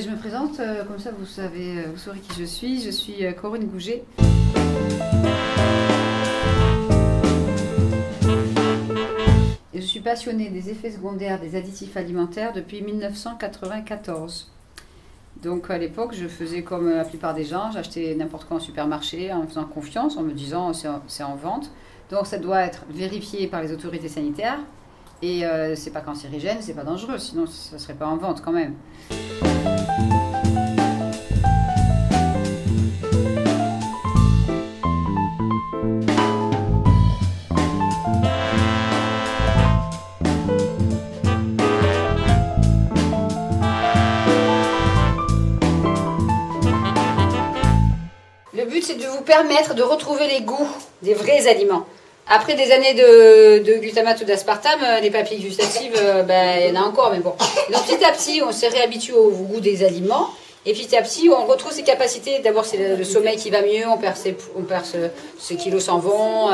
Je me présente, comme ça vous saurez qui je suis. Je suis Corinne Gouget. Et je suis passionnée des effets secondaires des additifs alimentaires depuis 1994. Donc à l'époque, je faisais comme la plupart des gens, j'achetais n'importe quoi en supermarché en faisant confiance, en me disant c'est en vente. Donc ça doit être vérifié par les autorités sanitaires et c'est pas cancérigène, c'est pas dangereux, sinon ça serait pas en vente quand même. Permettre de retrouver les goûts des vrais aliments. Après des années de glutamate ou d'aspartame, les papilles gustatives, il y en a encore, mais bon. Donc petit à petit, on s'est réhabitué au goût des aliments, et petit à petit, on retrouve ses capacités. D'abord, c'est le sommeil qui va mieux, on perd ses kilos s'en vont,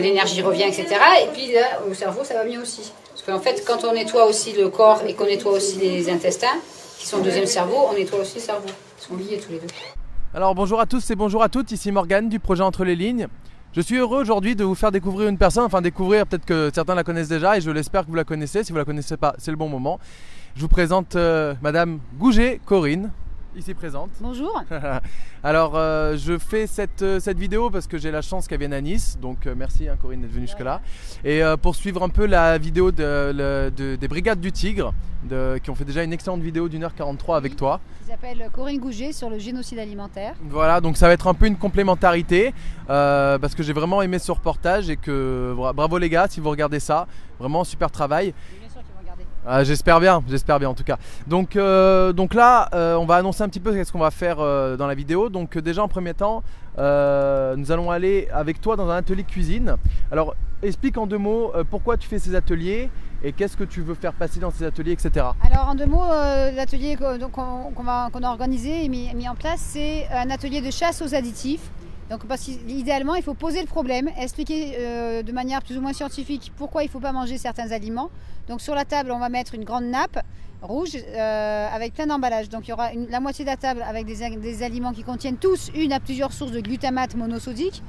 l'énergie revient, etc. Et puis là, au cerveau, ça va mieux aussi. Parce qu'en fait, quand on nettoie aussi le corps et qu'on nettoie aussi les intestins, qui sont le deuxième cerveau, on nettoie aussi le cerveau. Ils sont liés tous les deux. Alors bonjour à tous et bonjour à toutes, ici Morgane du projet Entre les lignes. Je suis heureux aujourd'hui de vous faire découvrir une personne, enfin découvrir, peut-être que certains la connaissent déjà et je l'espère que vous la connaissez. Si vous la connaissez pas, c'est le bon moment. Je vous présente Madame Gouget, Corinne, ici présente. Bonjour. Alors je fais cette vidéo parce que j'ai la chance qu'elle vienne à Nice, donc merci Corinne d'être venue jusque là. Et pour suivre un peu la vidéo des Brigades du Tigre, qui ont fait déjà une excellente vidéo d'1h43 avec toi. Qui s'appelle Corinne Gouget sur le génocide alimentaire. Voilà, donc ça va être un peu une complémentarité parce que j'ai vraiment aimé ce reportage et que bravo les gars si vous regardez ça, vraiment super travail. Bien sûr qu'ils vont regarder. J'espère bien en tout cas. Donc là, on va annoncer un petit peu ce qu'on va faire dans la vidéo. Donc déjà en premier temps, nous allons aller avec toi dans un atelier cuisine. Alors explique en deux mots pourquoi tu fais ces ateliers. Et qu'est-ce que tu veux faire passer dans ces ateliers, etc. Alors en deux mots, l'atelier qu'on a organisé et mis en place, c'est un atelier de chasse aux additifs. Donc parce qu'idéalement, il faut poser le problème, expliquer de manière plus ou moins scientifique pourquoi il ne faut pas manger certains aliments. Donc sur la table, on va mettre une grande nappe rouge avec plein d'emballages. Donc il y aura la moitié de la table avec des aliments qui contiennent tous une à plusieurs sources de glutamate monosodique,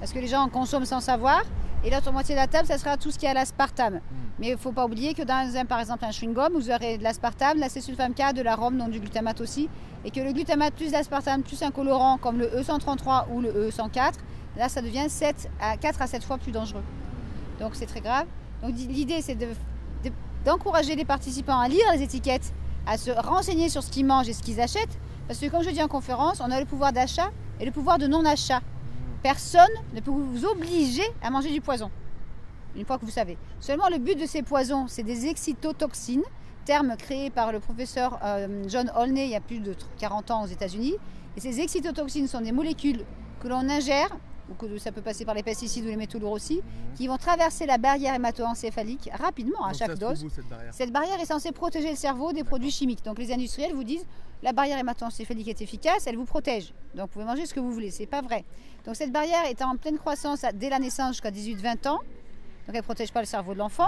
parce que les gens en consomment sans savoir. Et l'autre moitié de la table, ça sera tout ce qui est à l'aspartame. Mais il ne faut pas oublier que dans par exemple un chewing-gum, vous aurez de l'aspartame, de l'acésulfame K, de l'arôme, donc du glutamate aussi. Et que le glutamate plus l'aspartame plus un colorant comme le E133 ou le E104, là ça devient 4 à 7 fois plus dangereux. Donc c'est très grave. Donc l'idée c'est d'encourager les participants à lire les étiquettes, à se renseigner sur ce qu'ils mangent et ce qu'ils achètent. Parce que comme je dis en conférence, on a le pouvoir d'achat et le pouvoir de non-achat. Personne ne peut vous obliger à manger du poison, une fois que vous savez. Seulement le but de ces poisons, c'est des excitotoxines, terme créé par le professeur John Olney il y a plus de 40 ans aux États-Unis. Et ces excitotoxines sont des molécules que l'on ingère, ou que ça peut passer par les pesticides ou les métaux lourds aussi, qui vont traverser la barrière hémato-encéphalique rapidement à chaque dose. Cette barrière est censée protéger le cerveau des produits chimiques. Donc les industriels vous disent... La barrière hémato-encéphalique est efficace, elle vous protège. Donc vous pouvez manger ce que vous voulez, c'est pas vrai. Donc cette barrière est en pleine croissance dès la naissance jusqu'à 18-20 ans. Donc elle ne protège pas le cerveau de l'enfant.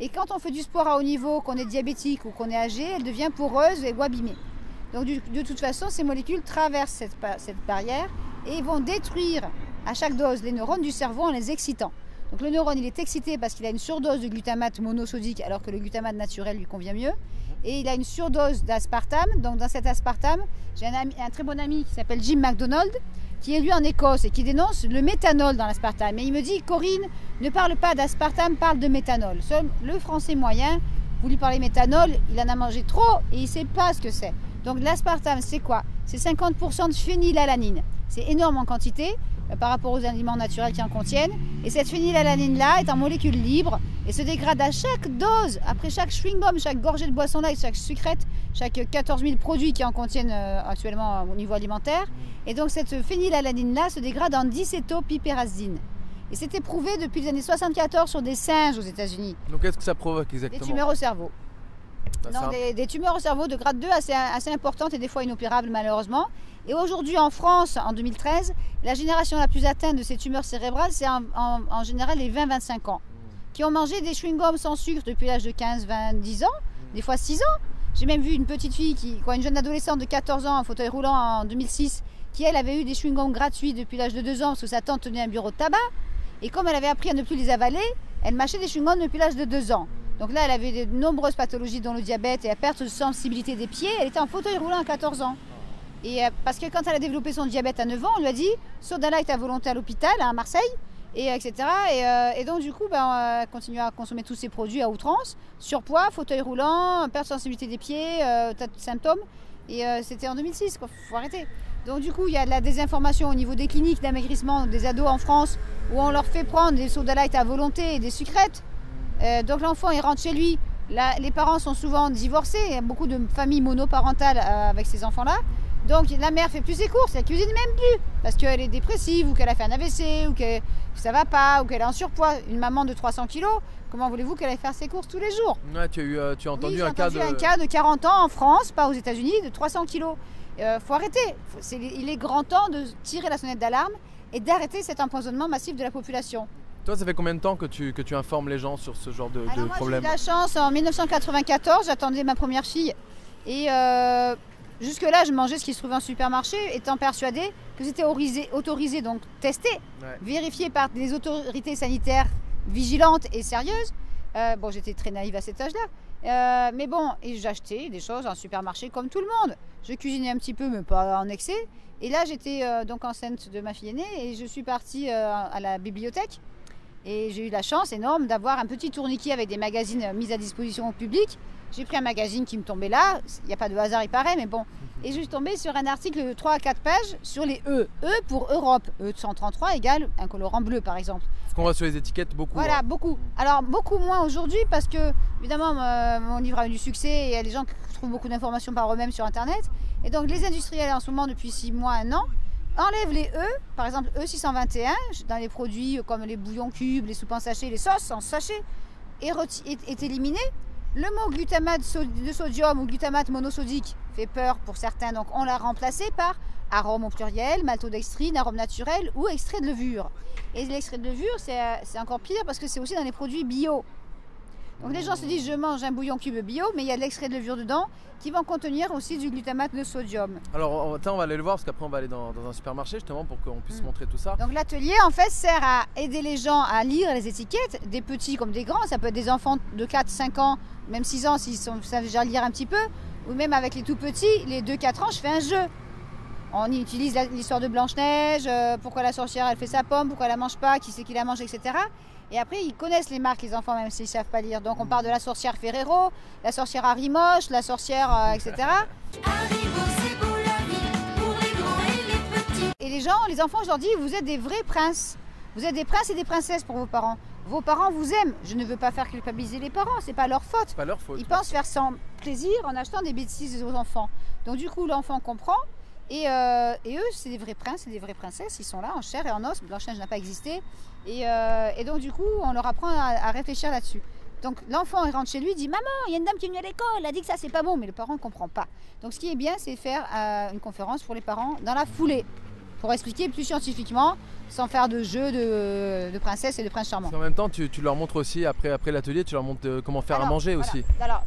Et quand on fait du sport à haut niveau, qu'on est diabétique ou qu'on est âgé, elle devient poreuse et ou abîmée. Donc de toute façon, ces molécules traversent cette barrière et vont détruire à chaque dose les neurones du cerveau en les excitant. Donc le neurone, il est excité parce qu'il a une surdose de glutamate monosodique alors que le glutamate naturel lui convient mieux. Et il a une surdose d'aspartame. Donc dans cet aspartame, j'ai un très bon ami qui s'appelle Jim McDonald, qui est lui en Écosse et qui dénonce le méthanol dans l'aspartame. Et il me dit, Corinne, ne parle pas d'aspartame, parle de méthanol. Seul le français moyen, vous lui parlez méthanol, il en a mangé trop et il ne sait pas ce que c'est. Donc l'aspartame, c'est quoi? C'est 50% de phénylalanine. C'est énorme en quantité par rapport aux aliments naturels qui en contiennent. Et cette phénylalanine-là est en molécule libre et se dégrade à chaque dose, après chaque chewing-gum, chaque gorgée de boisson light, chaque sucrète, chaque 14 000 produits qui en contiennent actuellement au niveau alimentaire. Et donc cette phénylalanine-là se dégrade en dicétopyperazine. Et c'est éprouvé depuis les années 74 sur des singes aux États-Unis. Donc qu'est-ce que ça provoque exactement? Des tumeurs au cerveau. Non, des tumeurs au cerveau de grade 2 assez importantes et des fois inopérables malheureusement. Et aujourd'hui en France, en 2013, la génération la plus atteinte de ces tumeurs cérébrales, c'est en général les 20-25 ans, qui ont mangé des chewing-gums sans sucre depuis l'âge de 15-20 ans, des fois 6 ans. J'ai même vu une petite fille, une jeune adolescente de 14 ans en fauteuil roulant en 2006, qui elle avait eu des chewing-gums gratuits depuis l'âge de 2 ans parce que sa tante tenait un bureau de tabac. Et comme elle avait appris à ne plus les avaler, elle mâchait des chewing-gums depuis l'âge de 2 ans. Donc là, elle avait de nombreuses pathologies dont le diabète et la perte de sensibilité des pieds. Elle était en fauteuil roulant à 14 ans. Et parce que quand elle a développé son diabète à 9 ans, on lui a dit « Sodala est à volonté à l'hôpital, à Marseille ». Et etc. Et donc du coup, elle continue à consommer tous ces produits à outrance, surpoids, fauteuil roulant, perte de sensibilité des pieds, tas de symptômes. Et c'était en 2006, quoi. Faut arrêter. Donc du coup, il y a de la désinformation au niveau des cliniques d'amaigrissement des ados en France, où on leur fait prendre des soda light à volonté et des sucrètes. Donc l'enfant, il rentre chez lui. Là, les parents sont souvent divorcés. Il y a beaucoup de familles monoparentales avec ces enfants-là. Donc la mère fait plus ses courses, elle cuisine même plus, parce qu'elle est dépressive, ou qu'elle a fait un AVC, ou que ça va pas, ou qu'elle est en surpoids. Une maman de 300 kilos, comment voulez-vous qu'elle aille faire ses courses tous les jours? Ouais, tu as entendu, oui, un cas de 40 ans en France, pas aux États-Unis, de 300 kilos. Faut arrêter. Il est grand temps de tirer la sonnette d'alarme et d'arrêter cet empoisonnement massif de la population. Toi, ça fait combien de temps que tu informes les gens sur ce genre de problème? J'ai eu la chance, en 1994, j'attendais ma première fille, et jusque-là, je mangeais ce qui se trouvait en supermarché, étant persuadée que c'était autorisé, donc testé, ouais, vérifié par des autorités sanitaires vigilantes et sérieuses. Bon, j'étais très naïve à cet âge-là. Mais bon, et j'achetais des choses en supermarché comme tout le monde. Je cuisinais un petit peu, mais pas en excès. Et là, j'étais donc enceinte de ma fille aînée, et je suis partie à la bibliothèque. Et j'ai eu la chance énorme d'avoir un petit tourniquet avec des magazines mis à disposition au public. J'ai pris un magazine qui me tombait là, il n'y a pas de hasard, il paraît, mais bon. Et je suis tombée sur un article de 3 à 4 pages sur les E. E pour Europe. E133 égale un colorant bleu, par exemple. Parce qu'on voit sur les étiquettes beaucoup. Voilà, hein, beaucoup. Alors, beaucoup moins aujourd'hui, parce que, évidemment, mon livre a eu du succès et il y a des gens qui trouvent beaucoup d'informations par eux-mêmes sur Internet. Et donc, les industriels, en ce moment, depuis 6 mois, 1 an, enlèvent les E, par exemple E621, dans les produits comme les bouillons cubes, les soupes en sachet, les sauces en sachet, est éliminé. Le mot glutamate de sodium ou glutamate monosodique fait peur pour certains, donc on l'a remplacé par arôme au pluriel, maltodextrine, arôme naturel ou extrait de levure. Et l'extrait de levure, c'est encore pire parce que c'est aussi dans les produits bio. Donc les gens se disent, je mange un bouillon cube bio, mais il y a de l'extrait de levure dedans qui vont contenir aussi du glutamate de sodium. Alors attends, on va aller le voir parce qu'après on va aller dans un supermarché justement pour qu'on puisse montrer tout ça. Donc l'atelier en fait sert à aider les gens à lire les étiquettes, des petits comme des grands, ça peut être des enfants de 4, 5 ans, même 6 ans s'ils savent déjà lire un petit peu, ou même avec les tout petits, les 2, 4 ans, je fais un jeu. On y utilise l'histoire de Blanche-Neige, pourquoi la sorcière elle fait sa pomme, pourquoi elle la mange pas, qui c'est qui la mange, etc. Et après, ils connaissent les marques, les enfants, même s'ils ne savent pas lire. Donc, on parle de la sorcière Ferrero, la sorcière Harimoche, la sorcière, etc. Et les gens, les enfants, je leur dis, vous êtes des vrais princes. Vous êtes des princes et des princesses pour vos parents. Vos parents vous aiment. Je ne veux pas faire culpabiliser les parents, c'est pas leur faute. Pas leur faute. Ils pensent faire sans plaisir en achetant des bêtises aux enfants. Donc, du coup, l'enfant comprend. Et eux, c'est des vrais princes et des vraies princesses, ils sont là en chair et en os, Blanche-Neige n'a pas existé. Et donc du coup, on leur apprend à réfléchir là-dessus. Donc l'enfant, il rentre chez lui, dit « Maman, il y a une dame qui est venue à l'école, elle a dit que ça, c'est pas bon », mais le parent ne comprend pas. Donc ce qui est bien, c'est faire une conférence pour les parents dans la foulée, pour expliquer plus scientifiquement, sans faire de jeu de princesse et de prince charmant. En même temps, tu leur montres aussi, après l'atelier, tu leur montres comment faire à manger aussi. Alors,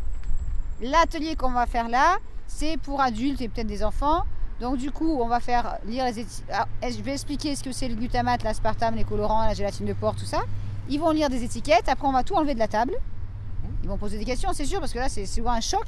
l'atelier qu'on va faire là, c'est pour adultes et peut-être des enfants. Donc du coup, on va faire lire les étiquettes. Je vais expliquer ce que c'est le glutamate, l'aspartame, les colorants, la gélatine de porc, tout ça. Ils vont lire des étiquettes. Après, on va tout enlever de la table. Ils vont poser des questions, c'est sûr, parce que là, c'est souvent un choc.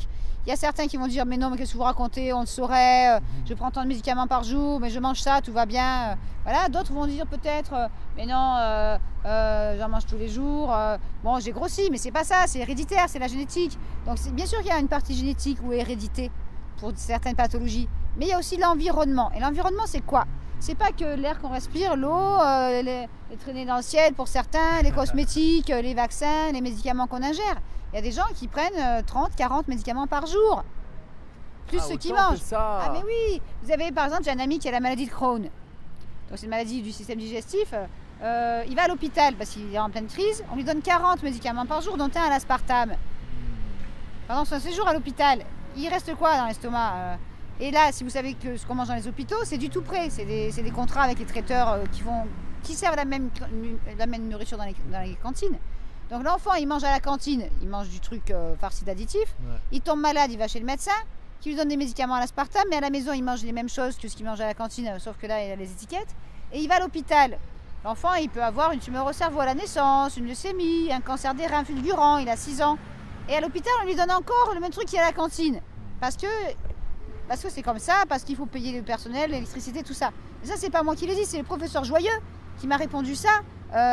Il y a certains qui vont dire « Mais non, mais qu'est-ce que vous racontez? On le saurait. Je prends tant de médicaments par jour, mais je mange ça, tout va bien. » Voilà. D'autres vont dire peut-être « Mais non, j'en mange tous les jours. Bon, j'ai grossi, mais c'est pas ça. C'est héréditaire, c'est la génétique. » Donc bien sûr qu'il y a une partie génétique ou hérédité pour certaines pathologies. Mais il y a aussi l'environnement. Et l'environnement, c'est quoi? C'est pas que l'air qu'on respire, l'eau, les traînées dans le ciel pour certains, les cosmétiques, les vaccins, les médicaments qu'on ingère. Il y a des gens qui prennent 30, 40 médicaments par jour. Plus ceux qui mangent. Ah mais oui. Vous avez par exemple, j'ai un ami qui a la maladie de Crohn. Donc c'est une maladie du système digestif. Il va à l'hôpital parce qu'il est en pleine crise. On lui donne 40 médicaments par jour, dont un à l'aspartame. Pendant son séjour à l'hôpital, il reste quoi dans l'estomac? Et là, si vous savez que ce qu'on mange dans les hôpitaux, c'est du tout prêt. C'est des contrats avec les traiteurs qui servent la même nourriture dans les cantines. Donc l'enfant, il mange à la cantine, il mange du truc farci d'additifs, ouais. Il tombe malade, il va chez le médecin, qui lui donne des médicaments à l'aspartame, mais à la maison, il mange les mêmes choses que ce qu'il mange à la cantine, sauf que là, il a les étiquettes, et il va à l'hôpital. L'enfant, il peut avoir une tumeur au cerveau à la naissance, une leucémie, un cancer des reins fulgurant, il a 6 ans. Et à l'hôpital, on lui donne encore le même truc qu'il y a à la cantine. Parce que c'est comme ça, parce qu'il faut payer le personnel, l'électricité, tout ça. Mais ça, c'est pas moi qui l'ai dit, c'est le professeur Joyeux qui m'a répondu ça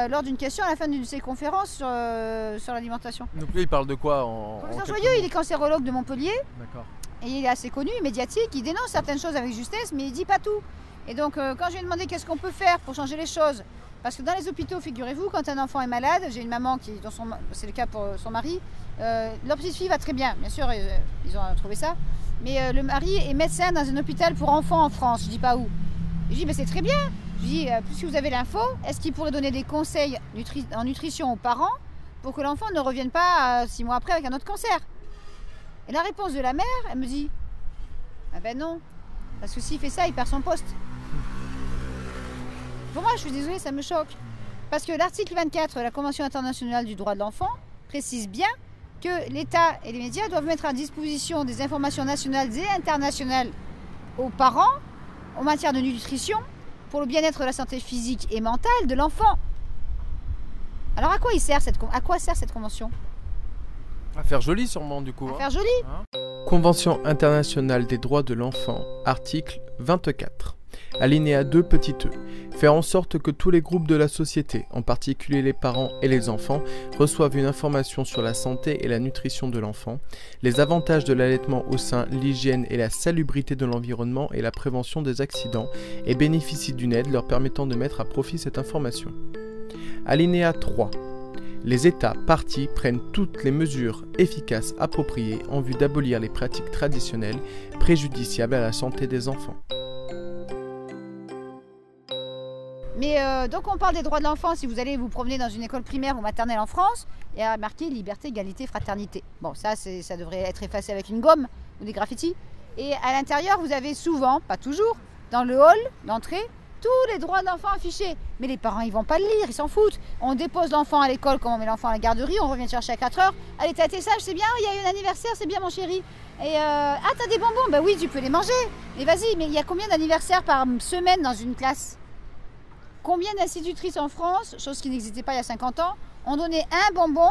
lors d'une question à la fin d'une de ses conférences sur l'alimentation. Donc lui, il parle de quoi en... Professeur Joyeux, il est cancérologue de Montpellier. D'accord. Et il est assez connu, médiatique, il dénonce certaines choses avec justesse, mais il dit pas tout. Et donc, quand je lui ai demandé qu'est-ce qu'on peut faire pour changer les choses, parce que dans les hôpitaux, figurez-vous, quand un enfant est malade, j'ai une maman qui, c'est le cas pour son mari, leur petite fille va très bien sûr, ils ont trouvé ça, mais le mari est médecin dans un hôpital pour enfants en France, je dis pas où. Et je dis, mais c'est très bien, je dis, puisque vous avez l'info, est-ce qu'il pourrait donner des conseils en nutrition aux parents pour que l'enfant ne revienne pas 6 mois après avec un autre cancer? Et la réponse de la mère, elle me dit, ah ben non, parce que s'il fait ça, il perd son poste. Pour moi, je suis désolée, ça me choque. Parce que l'article 24 de la Convention internationale du droit de l'enfant précise bien que l'État et les médias doivent mettre à disposition des informations nationales et internationales aux parents en matière de nutrition pour le bien-être de la santé physique et mentale de l'enfant. Alors à quoi sert cette convention? À faire joli sûrement du coup. À faire joli. Convention internationale des droits de l'enfant, article 24. Alinéa 2, petit e. Faire en sorte que tous les groupes de la société, en particulier les parents et les enfants, reçoivent une information sur la santé et la nutrition de l'enfant, les avantages de l'allaitement au sein, l'hygiène et la salubrité de l'environnement et la prévention des accidents, et bénéficient d'une aide leur permettant de mettre à profit cette information. Alinéa 3. Les États parties prennent toutes les mesures efficaces appropriées en vue d'abolir les pratiques traditionnelles préjudiciables à la santé des enfants. Mais donc on parle des droits de l'enfant, si vous allez vous promener dans une école primaire ou maternelle en France, il y a marqué liberté, égalité, fraternité. Bon, ça devrait être effacé avec une gomme ou des graffitis. Et à l'intérieur, vous avez souvent, pas toujours, dans le hall d'entrée, tous les droits de l'enfant affichés. Mais les parents, ils vont pas le lire, ils s'en foutent. On dépose l'enfant à l'école quand on met l'enfant à la garderie, on revient le chercher à 4 heures. Allez, t'as été sage, c'est bien, il y a eu un anniversaire, c'est bien mon chéri. Et ah, t'as des bonbons, bah oui, tu peux les manger. Mais vas-y, mais il y a combien d'anniversaires par semaine dans une classe ? Combien d'institutrices en France, chose qui n'existait pas il y a 50 ans, ont donné un bonbon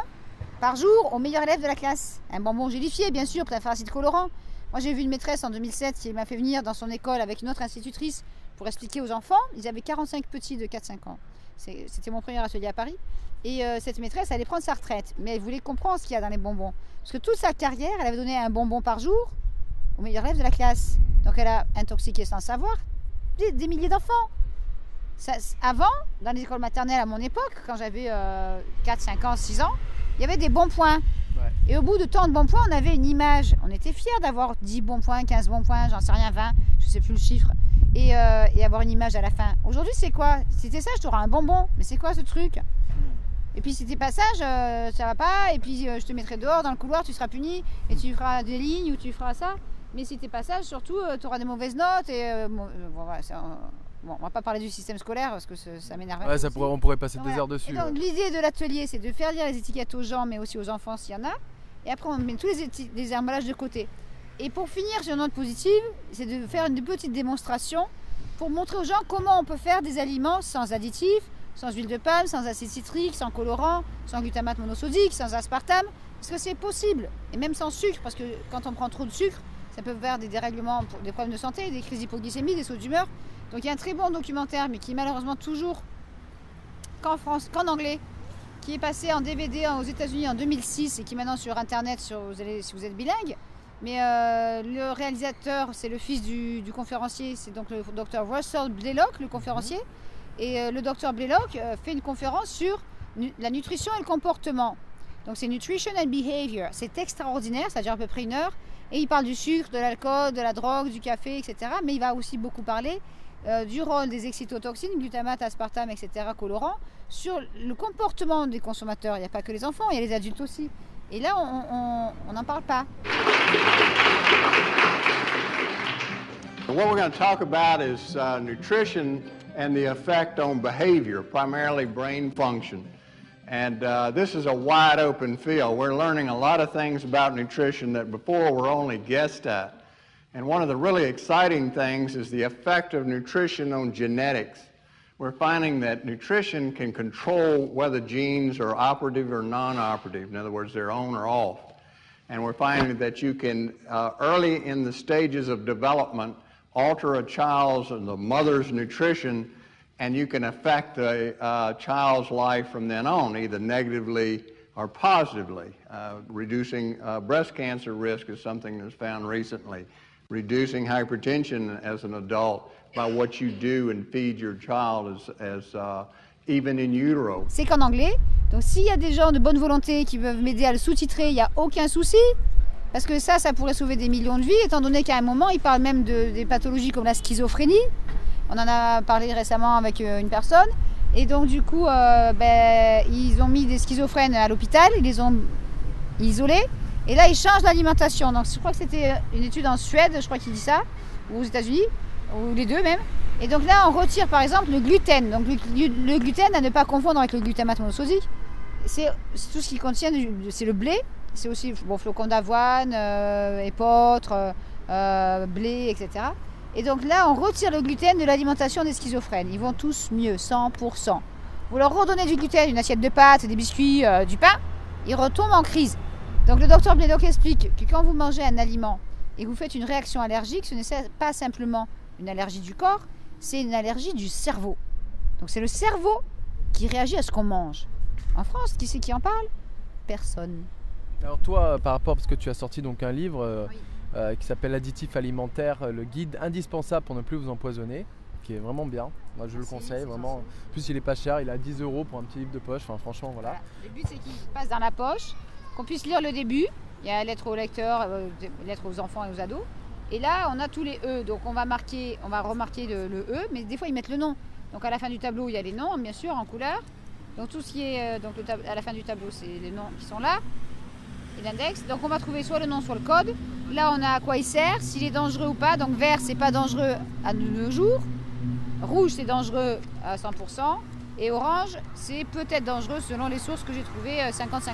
par jour au meilleur élève de la classe? Un bonbon gélifié, bien sûr, plein d'acide colorant. Moi, j'ai vu une maîtresse en 2007 qui m'a fait venir dans son école avec une autre institutrice pour expliquer aux enfants. Ils avaient 45 petits de 4-5 ans. C'était mon premier atelier à Paris. Et cette maîtresse allait prendre sa retraite, mais elle voulait comprendre ce qu'il y a dans les bonbons. Parce que toute sa carrière, elle avait donné un bonbon par jour au meilleur élève de la classe. Donc, elle a intoxiqué sans savoir des milliers d'enfants. Ça, avant, dans les écoles maternelles à mon époque, quand j'avais 4, 5 ans, 6 ans, il y avait des bons points. Ouais. Et au bout de tant de bons points, on avait une image. On était fiers d'avoir 10 bons points, 15 bons points, j'en sais rien, 20, je ne sais plus le chiffre. Et avoir une image à la fin. Aujourd'hui, c'est quoi? C'était ça, je t'aurai un bonbon. Mais c'est quoi ce truc? Et puis si t'es pas sage, ça va pas. Et puis je te mettrai dehors dans le couloir, tu seras puni. Et tu feras des lignes ou tu feras ça. Mais si t'es pas sage, surtout, tu auras des mauvaises notes. Et bon, voilà, ça... Bon, on va pas parler du système scolaire parce que ça m'énerve. Ouais, on pourrait passer des heures dessus. Et donc l'idée de l'atelier, c'est de faire lire les étiquettes aux gens, mais aussi aux enfants s'il y en a. Et après, on met tous les emballages de côté. Et pour finir sur une note positive, c'est de faire une petite démonstration pour montrer aux gens comment on peut faire des aliments sans additifs, sans huile de palme, sans acide citrique, sans colorant, sans glutamate monosodique, sans aspartame, parce que c'est possible. Et même sans sucre, parce que quand on prend trop de sucre, ça peut faire des dérèglements, des problèmes de santé, des crises d'hypoglycémie, des sauts d'humeur. Donc il y a un très bon documentaire, mais qui malheureusement toujours qu'en France, qu'en anglais, qui est passé en DVD aux États-Unis en 2006 et qui est maintenant sur Internet, si vous êtes bilingue. Mais le réalisateur, c'est le fils du conférencier, c'est donc le docteur Russell Blaylock, le conférencier. Et le docteur Blaylock fait une conférence sur la nutrition et le comportement. Donc c'est Nutrition and Behavior. C'est extraordinaire, ça dure à peu près 1 heure. Et il parle du sucre, de l'alcool, de la drogue, du café, etc. Mais il va aussi beaucoup parler du rôle des excitotoxines, glutamate, aspartame, etc., colorants, sur le comportement des consommateurs. Il n'y a pas que les enfants, il y a les adultes aussi. Et là, on n'en parle pas. What we're going to talk about is nutrition and the effect on behavior, primarily brain function. And this is a wide open field. We're learning a lot of things about nutrition that before were only guessed at. And one of the really exciting things is the effect of nutrition on genetics. We're finding that nutrition can control whether genes are operative or non-operative. In other words, they're on or off. And we're finding that you can, early in the stages of development, alter a child's and the mother's nutrition, and you can affect the child's life from then on, either negatively or positively. Reducing breast cancer risk is something that's found recently. Reducing hypertension as an adult by what you do and feed your child as even in utero. C'est qu'en anglais, donc s'il y a des gens de bonne volonté qui peuvent m'aider à le sous-titrer, il n'y a aucun souci. Parce que ça pourrait sauver des millions de vies, étant donné qu'à un moment, ils parlent même des pathologies comme la schizophrénie. On en a parlé récemment avec une personne. Et donc du coup, ils ont mis des schizophrènes à l'hôpital, ils les ont isolés. Et là, ils changent l'alimentation. Donc je crois que c'était une étude en Suède, je crois qu'il dit ça, ou aux États-Unis, ou les deux même. Et donc là, on retire par exemple le gluten. Donc le gluten, à ne pas confondre avec le glutamate monosodique. C'est tout ce qui contient, c'est le blé. C'est aussi flocons d'avoine, épeautre, blé, etc. Et donc là, on retire le gluten de l'alimentation des schizophrènes. Ils vont tous mieux, 100%. Vous leur redonnez du gluten, une assiette de pâtes, des biscuits, du pain, ils retombent en crise. Donc le docteur Blaylock explique que quand vous mangez un aliment et que vous faites une réaction allergique, ce n'est pas simplement une allergie du corps, c'est une allergie du cerveau. Donc c'est le cerveau qui réagit à ce qu'on mange. En France, qui c'est qui en parle? Personne. Alors toi, par rapport, parce que tu as sorti donc un livre qui s'appelle Additifs alimentaires, le guide indispensable pour ne plus vous empoisonner, qui est vraiment bien. Moi, je le conseille vraiment. En plus, il est pas cher, il a 10 € pour un petit livre de poche. Enfin, franchement, voilà. Le but, c'est qu'il passe dans la poche, qu'on puisse lire le début. Il y a lettre aux lecteurs, lettre aux enfants et aux ados. Et là, on a tous les E, donc on va remarquer le E, mais des fois ils mettent le nom. Donc à la fin du tableau, il y a les noms, bien sûr, en couleur. Donc tout ce qui est à la fin du tableau, c'est les noms qui sont là. L'index. Donc on va trouver soit le nom, soit le code. Là on a à quoi il sert, s'il est dangereux ou pas. Donc vert, c'est pas dangereux à nos jours. Rouge, c'est dangereux à 100%. Et orange, c'est peut-être dangereux selon les sources que j'ai trouvées, 50-50.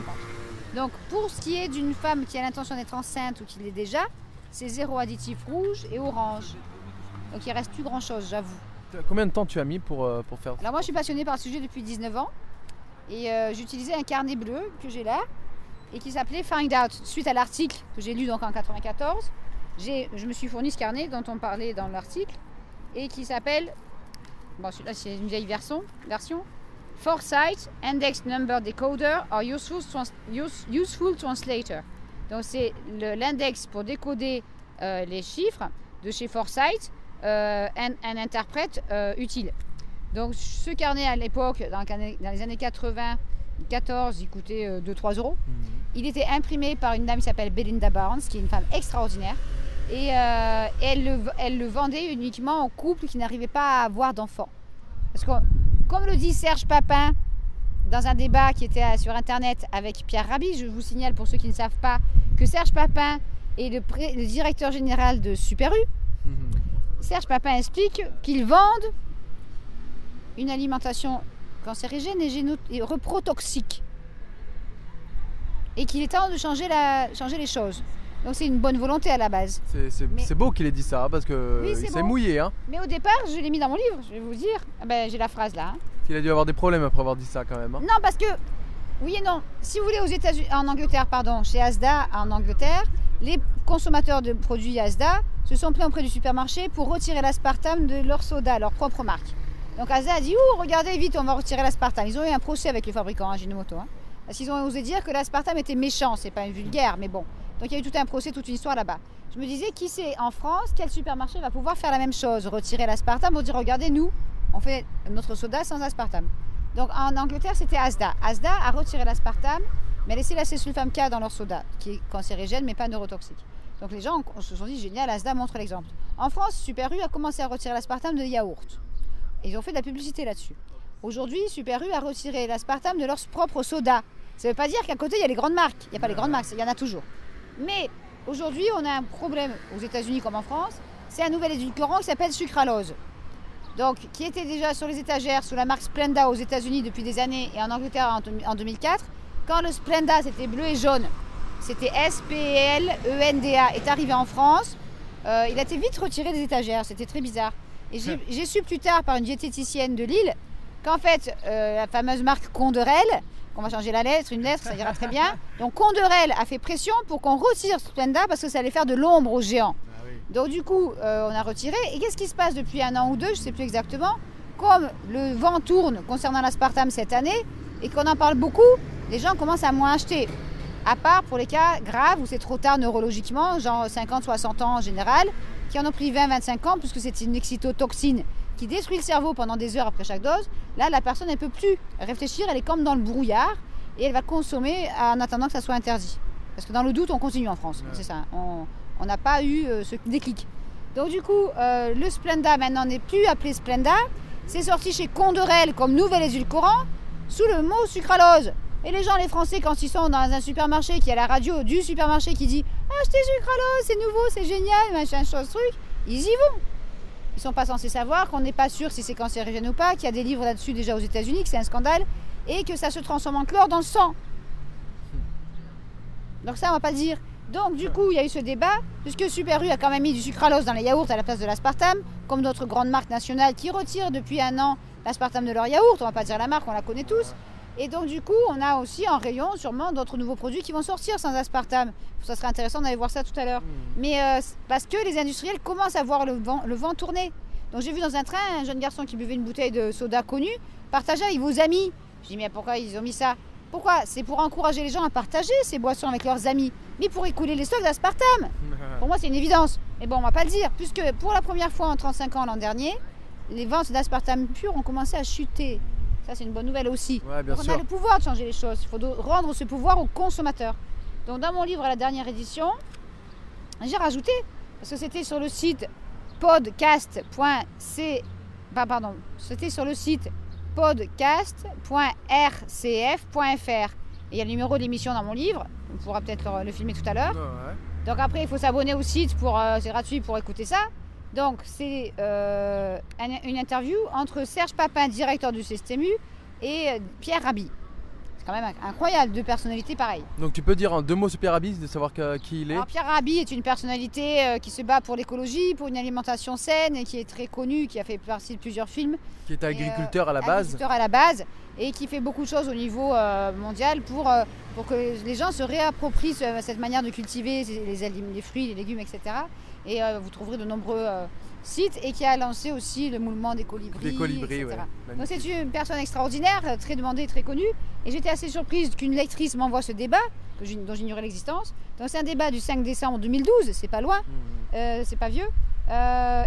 Donc pour ce qui est d'une femme qui a l'intention d'être enceinte ou qui l'est déjà, c'est 0 additif rouge et orange. Donc il reste plus grand chose, j'avoue. Combien de temps tu as mis pour faire ça? Alors moi je suis passionnée par le sujet depuis 19 ans. Et j'utilisais un carnet bleu que j'ai là, et qui s'appelait Find Out. Suite à l'article que j'ai lu donc en 1994, je me suis fourni ce carnet dont on parlait dans l'article et qui s'appelle, bon celui-là c'est une vieille version, Foresight Index Number Decoder or Useful Translator. Donc c'est l'index pour décoder les chiffres de chez Foresight, un interprète utile. Donc ce carnet à l'époque, dans les années 94, il coûtait 2-3 €. Il était imprimé par une dame qui s'appelle Belinda Barnes, qui est une femme extraordinaire. Et elle le vendait uniquement aux couples qui n'arrivaient pas à avoir d'enfants. Parce que, comme le dit Serge Papin, dans un débat qui était sur Internet avec Pierre Rabhi, je vous signale pour ceux qui ne savent pas que Serge Papin est le directeur général de Super U. Serge Papin explique qu'ils vendent une alimentation cancérigène et reprotoxique. Et qu'il est temps de changer les choses. Donc c'est une bonne volonté à la base. C'est beau qu'il ait dit ça, parce que oui, il s'est mouillé. Hein. Mais au départ, je l'ai mis dans mon livre, je vais vous dire. Ah ben, j'ai la phrase là. Hein. Il a dû avoir des problèmes après avoir dit ça quand même. Hein. Non, parce que, oui et non, si vous voulez, en Angleterre, pardon, chez Asda, en Angleterre, les consommateurs de produits Asda se sont plaints auprès du supermarché pour retirer l'aspartame de leur soda, leur propre marque. Donc Asda a dit, ouh, regardez vite, on va retirer l'aspartame. Ils ont eu un procès avec le fabricant, hein, Ajinomoto. Hein, parce qu'ils ont osé dire que l'aspartame était méchant, c'est pas vulgaire, mais bon. Donc il y a eu tout un procès, toute une histoire là-bas. Je me disais, qui sait, en France, quel supermarché va pouvoir faire la même chose? Retirer l'aspartame pour dire, regardez, nous, on fait notre soda sans aspartame. Donc en Angleterre, c'était Asda. Asda a retiré l'aspartame, mais laissé la césulfame K dans leur soda, qui est cancérigène, mais pas neurotoxique. Donc les gens se sont dit, génial, Asda montre l'exemple. En France, Super U a commencé à retirer l'aspartame de yaourt. Ils ont fait de la publicité là-dessus. Aujourd'hui, Super U a retiré l'aspartame de leur propre soda. Ça ne veut pas dire qu'à côté, il y a les grandes marques. Il n'y a pas les grandes marques, il y en a toujours. Mais aujourd'hui, on a un problème aux États-Unis comme en France. C'est un nouvel édulcorant qui s'appelle sucralose. donc, qui était déjà sur les étagères sous la marque Splenda aux États-Unis depuis des années et en Angleterre en 2004. Quand le Splenda, c'était bleu et jaune, c'était S-P-L-E-N-D-A, est arrivé en France, il a été vite retiré des étagères, c'était très bizarre. Et j'ai su plus tard par une diététicienne de Lille qu'en fait, la fameuse marque Canderel, qu'on va changer la lettre, une lettre, ça ira très bien. Donc Canderel a fait pression pour qu'on retire Splenda parce que ça allait faire de l'ombre aux géants. Ah oui. Donc du coup, on a retiré. Et qu'est-ce qui se passe depuis un an ou deux, je ne sais plus exactement, comme le vent tourne concernant l'aspartame cette année et qu'on en parle beaucoup, les gens commencent à moins acheter. À part pour les cas graves où c'est trop tard neurologiquement, genre 50-60 ans en général, qui en ont pris 20-25 ans, puisque c'est une excitotoxine qui détruit le cerveau pendant des heures après chaque dose. Là, la personne, elle ne peut plus réfléchir, elle est comme dans le brouillard, et elle va consommer en attendant que ça soit interdit. Parce que dans le doute, on continue en France, c'est ça. On n'a pas eu ce déclic. Donc du coup, le Splenda maintenant n'est plus appelé Splenda, c'est sorti chez Canderel comme nouvel édulcorant, sous le mot sucralose. Et les gens, les Français, quand ils sont dans un supermarché, qu'il y a la radio du supermarché qui dit « Achetez sucralose, c'est nouveau, c'est génial, machin, chose, truc », ils y vont. Ils ne sont pas censés savoir qu'on n'est pas sûr si c'est cancérigène ou pas, qu'il y a des livres là-dessus déjà aux États-Unis, que c'est un scandale, et que ça se transforme en chlore dans le sang. Donc ça, on ne va pas le dire. Donc du coup, il y a eu ce débat, puisque Super U a quand même mis du sucralose dans les yaourts à la place de l'aspartame, comme d'autres grandes marques nationales qui retirent depuis un an l'aspartame de leur yaourt, on ne va pas dire la marque, on la connaît tous. Et donc du coup, on a aussi en rayon sûrement d'autres nouveaux produits qui vont sortir sans aspartame. Ça serait intéressant d'aller voir ça tout à l'heure. Mais parce que les industriels commencent à voir le vent tourner. Donc j'ai vu dans un train un jeune garçon qui buvait une bouteille de soda connue, partager avec vos amis. Je dis mais pourquoi ils ont mis ça? Pourquoi? C'est pour encourager les gens à partager ces boissons avec leurs amis, mais pour écouler les stocks d'aspartame. Pour moi c'est une évidence. Mais bon, on va pas le dire, puisque pour la première fois en 35 ans l'an dernier, les ventes d'aspartame pur ont commencé à chuter. Ça, c'est une bonne nouvelle aussi. Ouais, bien sûr. On a le pouvoir de changer les choses. Il faut rendre ce pouvoir aux consommateurs. Donc, dans mon livre à la dernière édition, j'ai rajouté, parce que c'était sur le site podcast.rcf.fr. Et il y a le numéro de l'émission dans mon livre. On pourra peut-être le filmer tout à l'heure. Ouais. Donc, après, il faut s'abonner au site. C'est gratuit pour écouter ça. Donc, c'est une interview entre Serge Papin, directeur du Système U, et Pierre Rabhi. C'est quand même incroyable, deux personnalités pareilles. Donc, tu peux dire en deux mots sur Pierre Rabhi, de savoir qui il est? Alors, Pierre Rabhi est une personnalité qui se bat pour l'écologie, pour une alimentation saine, et qui est très connue, qui a fait partie de plusieurs films. Qui est agriculteur à la base. Agriculteur à la base, et qui fait beaucoup de choses au niveau mondial pour que les gens se réapproprient cette manière de cultiver les fruits, les légumes, etc. Et vous trouverez de nombreux sites, et qui a lancé aussi le mouvement des colibris. Des colibris, etc. Ouais, donc c'est une personne extraordinaire, très demandée, très connue. Et j'étais assez surprise qu'une lectrice m'envoie ce débat, dont j'ignorais l'existence. Donc c'est un débat du 5 décembre 2012, c'est pas loin, c'est pas vieux.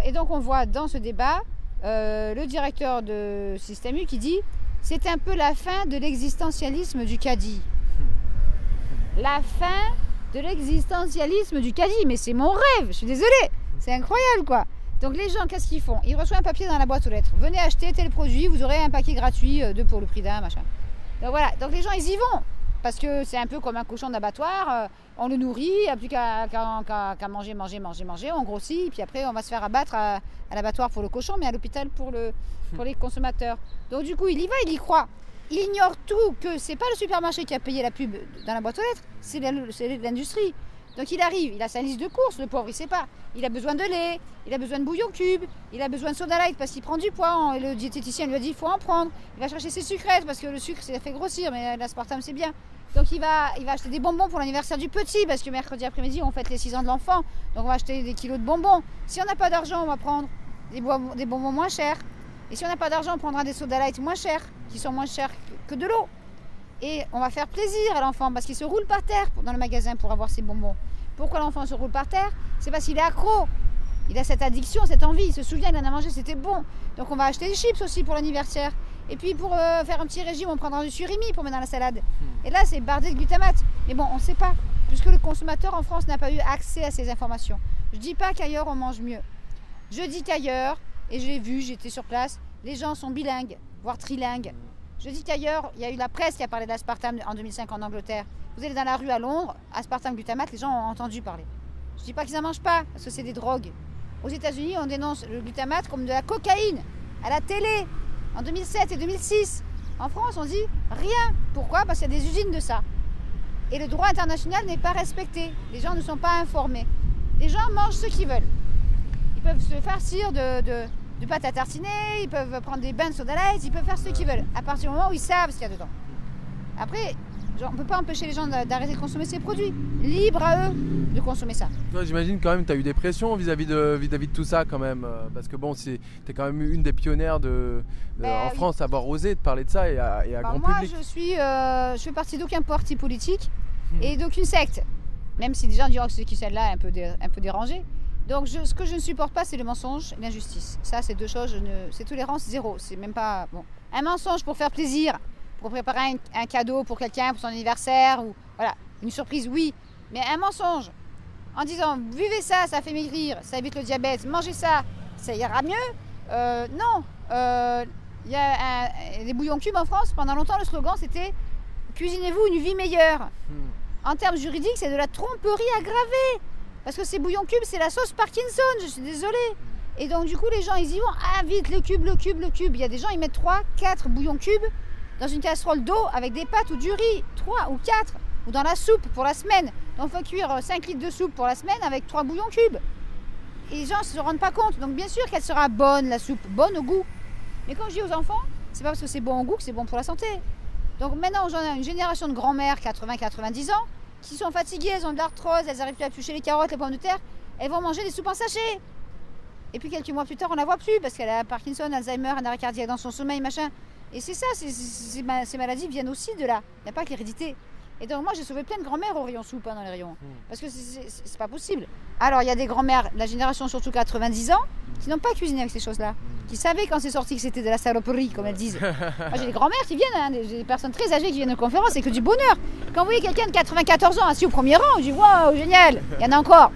Et donc on voit dans ce débat le directeur de Système U qui dit « C'est un peu la fin de l'existentialisme du caddie. » La fin de l'existentialisme du caddie, mais c'est mon rêve, je suis désolée, c'est incroyable quoi. Donc les gens, qu'est-ce qu'ils font? Ils reçoivent un papier dans la boîte aux lettres, venez acheter tel produit, vous aurez un paquet gratuit, deux pour le prix d'un, machin. Donc voilà, donc les gens ils y vont, parce que c'est un peu comme un cochon d'abattoir, on le nourrit, il n'y a plus qu'à manger, on grossit, puis après on va se faire abattre à l'abattoir pour le cochon, mais à l'hôpital pour les consommateurs. Donc du coup il y va, il y croit. Il ignore tout que c'est pas le supermarché qui a payé la pub dans la boîte aux lettres, c'est l'industrie. Donc il arrive, il a sa liste de courses, le pauvre, il sait pas. Il a besoin de lait, il a besoin de bouillon cube, il a besoin de soda light parce qu'il prend du poids. Le diététicien lui a dit il faut en prendre. Il va chercher ses sucrètes parce que le sucre ça fait grossir, mais l'aspartame c'est bien. Donc il va acheter des bonbons pour l'anniversaire du petit parce que mercredi après-midi on fête les 6 ans de l'enfant. Donc on va acheter des kilos de bonbons. Si on n'a pas d'argent, on va prendre des bonbons moins chers. Et si on n'a pas d'argent, on prendra des soda light moins chers, qui sont moins chers que de l'eau. Et on va faire plaisir à l'enfant, parce qu'il se roule par terre dans le magasin pour avoir ses bonbons. Pourquoi l'enfant se roule par terre? C'est parce qu'il est accro. Il a cette addiction, cette envie. Il se souvient, il en a mangé, c'était bon. Donc on va acheter des chips aussi pour l'anniversaire. Et puis pour faire un petit régime, on prendra du surimi pour mettre dans la salade. Et là, c'est bardé de glutamate. Mais bon, on ne sait pas, puisque le consommateur en France n'a pas eu accès à ces informations. Je ne dis pas qu'ailleurs, on mange mieux. Je dis qu'ailleurs... Et j'ai vu, j'étais sur place, les gens sont bilingues, voire trilingues. Je dis qu'ailleurs, il y a eu la presse qui a parlé de l'aspartame en 2005 en Angleterre. Vous allez dans la rue à Londres, aspartame glutamate, les gens ont entendu parler. Je ne dis pas qu'ils n'en mangent pas, parce que c'est des drogues. Aux États-Unis, on dénonce le glutamate comme de la cocaïne. à la télé en 2007 et 2006. En France, on dit rien. Pourquoi? Parce qu'il y a des usines de ça. Et le droit international n'est pas respecté. Les gens ne sont pas informés. Les gens mangent ce qu'ils veulent. Ils peuvent se farcir de pâte à tartiner, ils peuvent prendre des bains de soda light, ils peuvent faire ce qu'ils veulent, à partir du moment où ils savent ce qu'il y a dedans. Après, on ne peut pas empêcher les gens d'arrêter de consommer ces produits. Libre à eux de consommer ça. Toi, j'imagine quand même que tu as eu des pressions vis-à-vis de tout ça quand même. Parce que bon, tu es quand même une des pionnières en France à avoir osé de parler de ça et à grand public. Moi, je fais partie d'aucun parti politique et d'aucune secte. Même si des gens diront que ce qui celle-là est un peu dérangé. Donc ce que je ne supporte pas, c'est le mensonge et l'injustice. Ça, c'est deux choses, c'est tolérance zéro. C'est même pas bon. Un mensonge pour faire plaisir, pour préparer un cadeau pour quelqu'un, pour son anniversaire, ou voilà, une surprise, oui. Mais un mensonge en disant « buvez ça, ça fait maigrir, ça évite le diabète, mangez ça, ça ira mieux », non. Il y a des bouillons cubes en France, pendant longtemps le slogan c'était « cuisinez-vous une vie meilleure ». En termes juridiques, c'est de la tromperie aggravée. Parce que ces bouillons cubes, c'est la sauce Parkinson, je suis désolée. Et donc du coup, les gens, ils y vont, ah vite, le cube. Il y a des gens, ils mettent 3, 4 bouillons cubes dans une casserole d'eau avec des pâtes ou du riz, 3 ou 4, ou dans la soupe pour la semaine. Donc il faut cuire 5 litres de soupe pour la semaine avec 3 bouillons cubes. Et les gens ne se rendent pas compte. Donc bien sûr qu'elle sera bonne, la soupe, bonne au goût. Mais quand je dis aux enfants, c'est pas parce que c'est bon au goût que c'est bon pour la santé. Donc maintenant, on a une génération de grand-mères, 80-90 ans, qui sont fatiguées, elles ont de l'arthrose, elles n'arrivent plus à toucher les carottes, les pommes de terre, elles vont manger des soupes en sachet. Et puis quelques mois plus tard, on ne la voit plus parce qu'elle a Parkinson, Alzheimer, un arrêt cardiaque dans son sommeil, machin. Et c'est ça, ces maladies viennent aussi de là. Il n'y a pas que l'hérédité. Et donc moi, j'ai sauvé plein de grand-mères au rayon soupe, hein, dans les rayons. Parce que c'est pas possible. Alors il y a des grand-mères, la génération surtout 90 ans, qui n'ont pas cuisiné avec ces choses-là, qui savaient quand c'est sorti que c'était de la saloperie, comme elles disent. Moi, j'ai des grand-mères qui viennent, hein, des personnes très âgées qui viennent aux conférences, c'est que du bonheur. Quand vous voyez quelqu'un de 94 ans assis au premier rang, je dis waouh, génial, il y en a encore.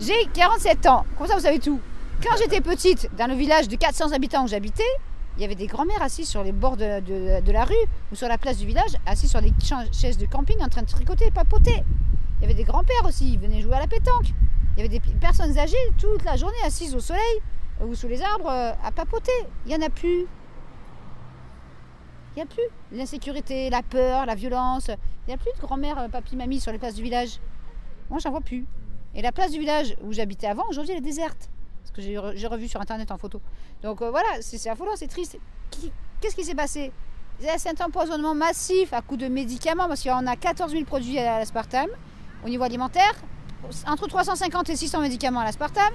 J'ai 47 ans, comme ça vous savez tout. Quand j'étais petite, dans le village de 400 habitants où j'habitais, il y avait des grand-mères assises sur les bords de la rue ou sur la place du village, assises sur des chaises de camping en train de tricoter et papoter. Il y avait des grands-pères aussi, ils venaient jouer à la pétanque. Il y avait des personnes âgées toute la journée assises au soleil ou sous les arbres à papoter. Il n'y en a plus. Il n'y a plus l'insécurité, la peur, la violence. Il n'y a plus de grand-mère, papy, mamie sur les places du village. Moi, j'en vois plus. Et la place du village où j'habitais avant, aujourd'hui, elle est déserte. Parce que j'ai revu sur internet en photo. Donc voilà, c'est affolant, c'est triste. Qu'est-ce qui s'est passé? C'est un empoisonnement massif à coups de médicaments, parce qu'on a 14 000 produits à l'aspartame au niveau alimentaire, entre 350 et 600 médicaments à l'aspartame,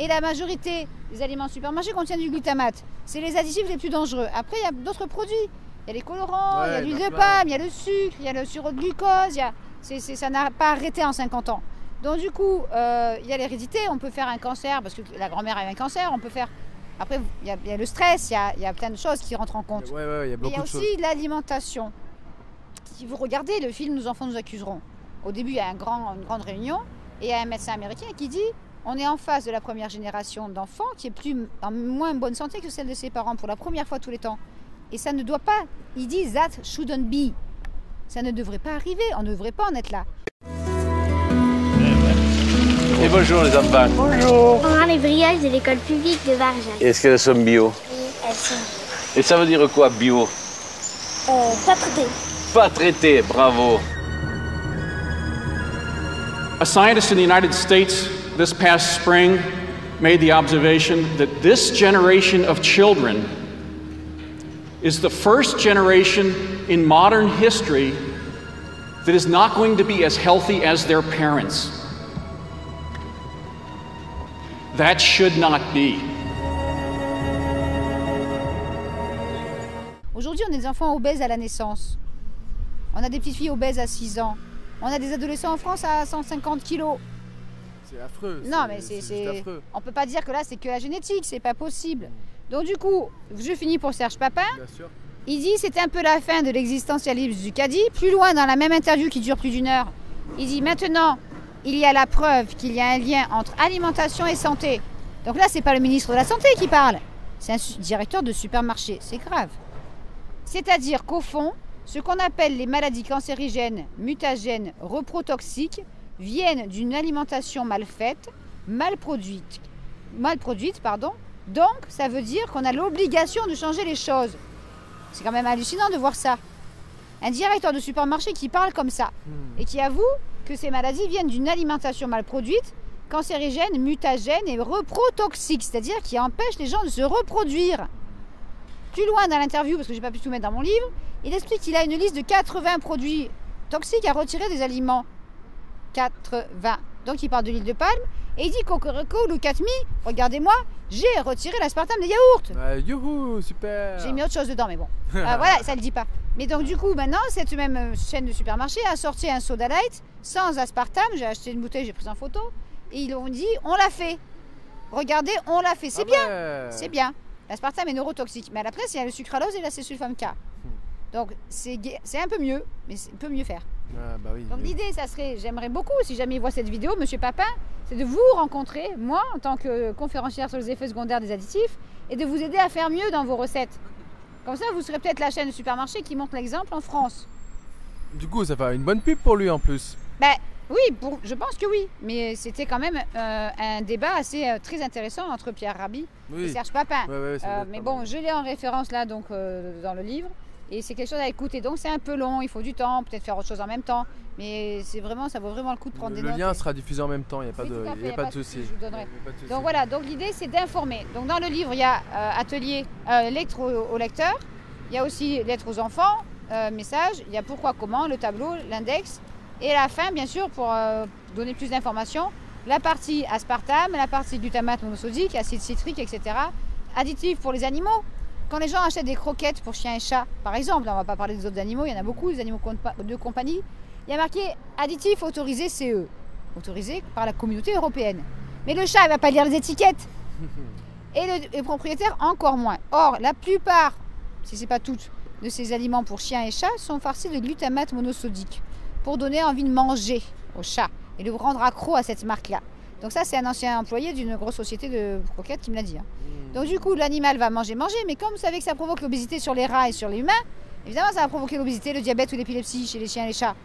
et la majorité des aliments supermarchés contiennent du glutamate. C'est les additifs les plus dangereux. Après, il y a d'autres produits. Il y a les colorants, il y a l'huile de palme, il y a le sucre, il y a le sirop de glucose. Ça n'a pas arrêté en 50 ans. Donc du coup, il y a l'hérédité, on peut faire un cancer, parce que la grand-mère avait un cancer, on peut faire... Après, il y a le stress, il y a plein de choses qui rentrent en compte. Il y a aussi l'alimentation. Si vous regardez le film « Nos enfants nous accuseront », au début, il y a une grande réunion, et il y a un médecin américain qui dit « On est en face de la première génération d'enfants qui est en moins bonne santé que celle de ses parents pour la première fois tous les temps. » Et ça ne doit pas... Il dit « That shouldn't be ». Ça ne devrait pas arriver, on ne devrait pas en être là. Et bonjour les enfants. Bonjour. On a les brioches de l'école publique de Varginne. Est-ce qu'elles sont bio? Oui, elles sont bio. Et ça veut dire quoi, bio? Pas traité. Pas traité, bravo. A scientist in the United States this past spring made the observation that this generation of children is the first generation in modern history that is not going to be as healthy as their parents. That should not be. Aujourd'hui, on a des enfants obèses à la naissance. On a des petites filles obèses à 6 ans. On a des adolescents en France à 150 kilos. C'est affreux. Non, mais c'est on peut pas dire que là, c'est que la génétique. C'est pas possible. Donc du coup, je finis pour Serge Papin. Bien sûr. Il dit, c'est un peu la fin de l'existentialisme du caddie. Plus loin, dans la même interview qui dure plus d'1 heure, il dit maintenant... Il y a la preuve qu'il y a un lien entre alimentation et santé. Donc là, ce n'est pas le ministre de la Santé qui parle, c'est un directeur de supermarché. C'est grave. C'est-à-dire qu'au fond, ce qu'on appelle les maladies cancérigènes, mutagènes, reprotoxiques, viennent d'une alimentation mal faite, mal produite, Donc, ça veut dire qu'on a l'obligation de changer les choses. C'est quand même hallucinant de voir ça. Un directeur de supermarché qui parle comme ça et qui avoue que ces maladies viennent d'une alimentation mal produite, cancérigène, mutagène et reprotoxique, c'est-à-dire qui empêche les gens de se reproduire. Plus loin dans l'interview, parce que j'ai pas pu tout mettre dans mon livre, il explique qu'il a une liste de 80 produits toxiques à retirer des aliments. 80. Donc il parle de l'huile de palme et il dit cocorico, loukatmi, regardez-moi, j'ai retiré l'aspartame des yaourts. Youhou, super. J'ai mis autre chose dedans, mais bon. Voilà, ça le dit pas. Mais donc du coup, maintenant, cette même chaîne de supermarché a sorti un soda light sans aspartame. J'ai acheté une bouteille, j'ai pris en photo. Et ils ont dit, on l'a fait. Regardez, on l'a fait. C'est bien, ouais. C'est bien. L'aspartame est neurotoxique. Mais à la presse, il y a le sucralose et l'acésulfame K. Donc c'est un peu mieux, mais c'est un peu mieux faire. Ah, bah oui, donc oui. L'idée, ça serait, j'aimerais beaucoup, si jamais il voit cette vidéo, Monsieur Papin, c'est de vous rencontrer, moi, en tant que conférencière sur les effets secondaires des additifs, et de vous aider à faire mieux dans vos recettes. Comme ça, vous serez peut-être la chaîne de supermarché qui montre l'exemple en France. Du coup, ça fait une bonne pub pour lui en plus. Bah, oui, je pense que oui, mais c'était quand même un débat assez très intéressant entre Pierre Rabhi et Serge Papin. Ouais, mais bon, je l'ai en référence là, donc dans le livre, et c'est quelque chose à écouter. Donc c'est un peu long, il faut du temps, peut-être faire autre chose en même temps, mais c'est vraiment, ça vaut vraiment le coup de prendre des notes. Le lien sera diffusé en même temps, il n'y a, pas de souci. Donc voilà, donc l'idée c'est d'informer. Donc dans le livre, il y a atelier, lettre aux lecteurs, il y a aussi lettre aux enfants, message, il y a pourquoi, comment, le tableau, l'index. Et à la fin, bien sûr, pour donner plus d'informations, la partie aspartame, la partie glutamate monosodique, acide citrique, etc. Additifs pour les animaux. Quand les gens achètent des croquettes pour chiens et chats, par exemple, on ne va pas parler des autres animaux, il y en a beaucoup, des animaux de compagnie, il y a marqué additifs autorisés CE, autorisés par la communauté européenne. Mais le chat, il ne va pas lire les étiquettes. Et le propriétaire, encore moins. Or, la plupart, si ce n'est pas toutes, de ces aliments pour chiens et chats sont farcis de glutamate monosodique, pour donner envie de manger au chat et le rendre accro à cette marque-là. Donc ça, c'est un ancien employé d'une grosse société de croquettes qui me l'a dit. Donc du coup, l'animal va manger, mais comme vous savez que ça provoque l'obésité sur les rats et sur les humains, évidemment, ça va provoquer l'obésité, le diabète ou l'épilepsie chez les chiens et les chats.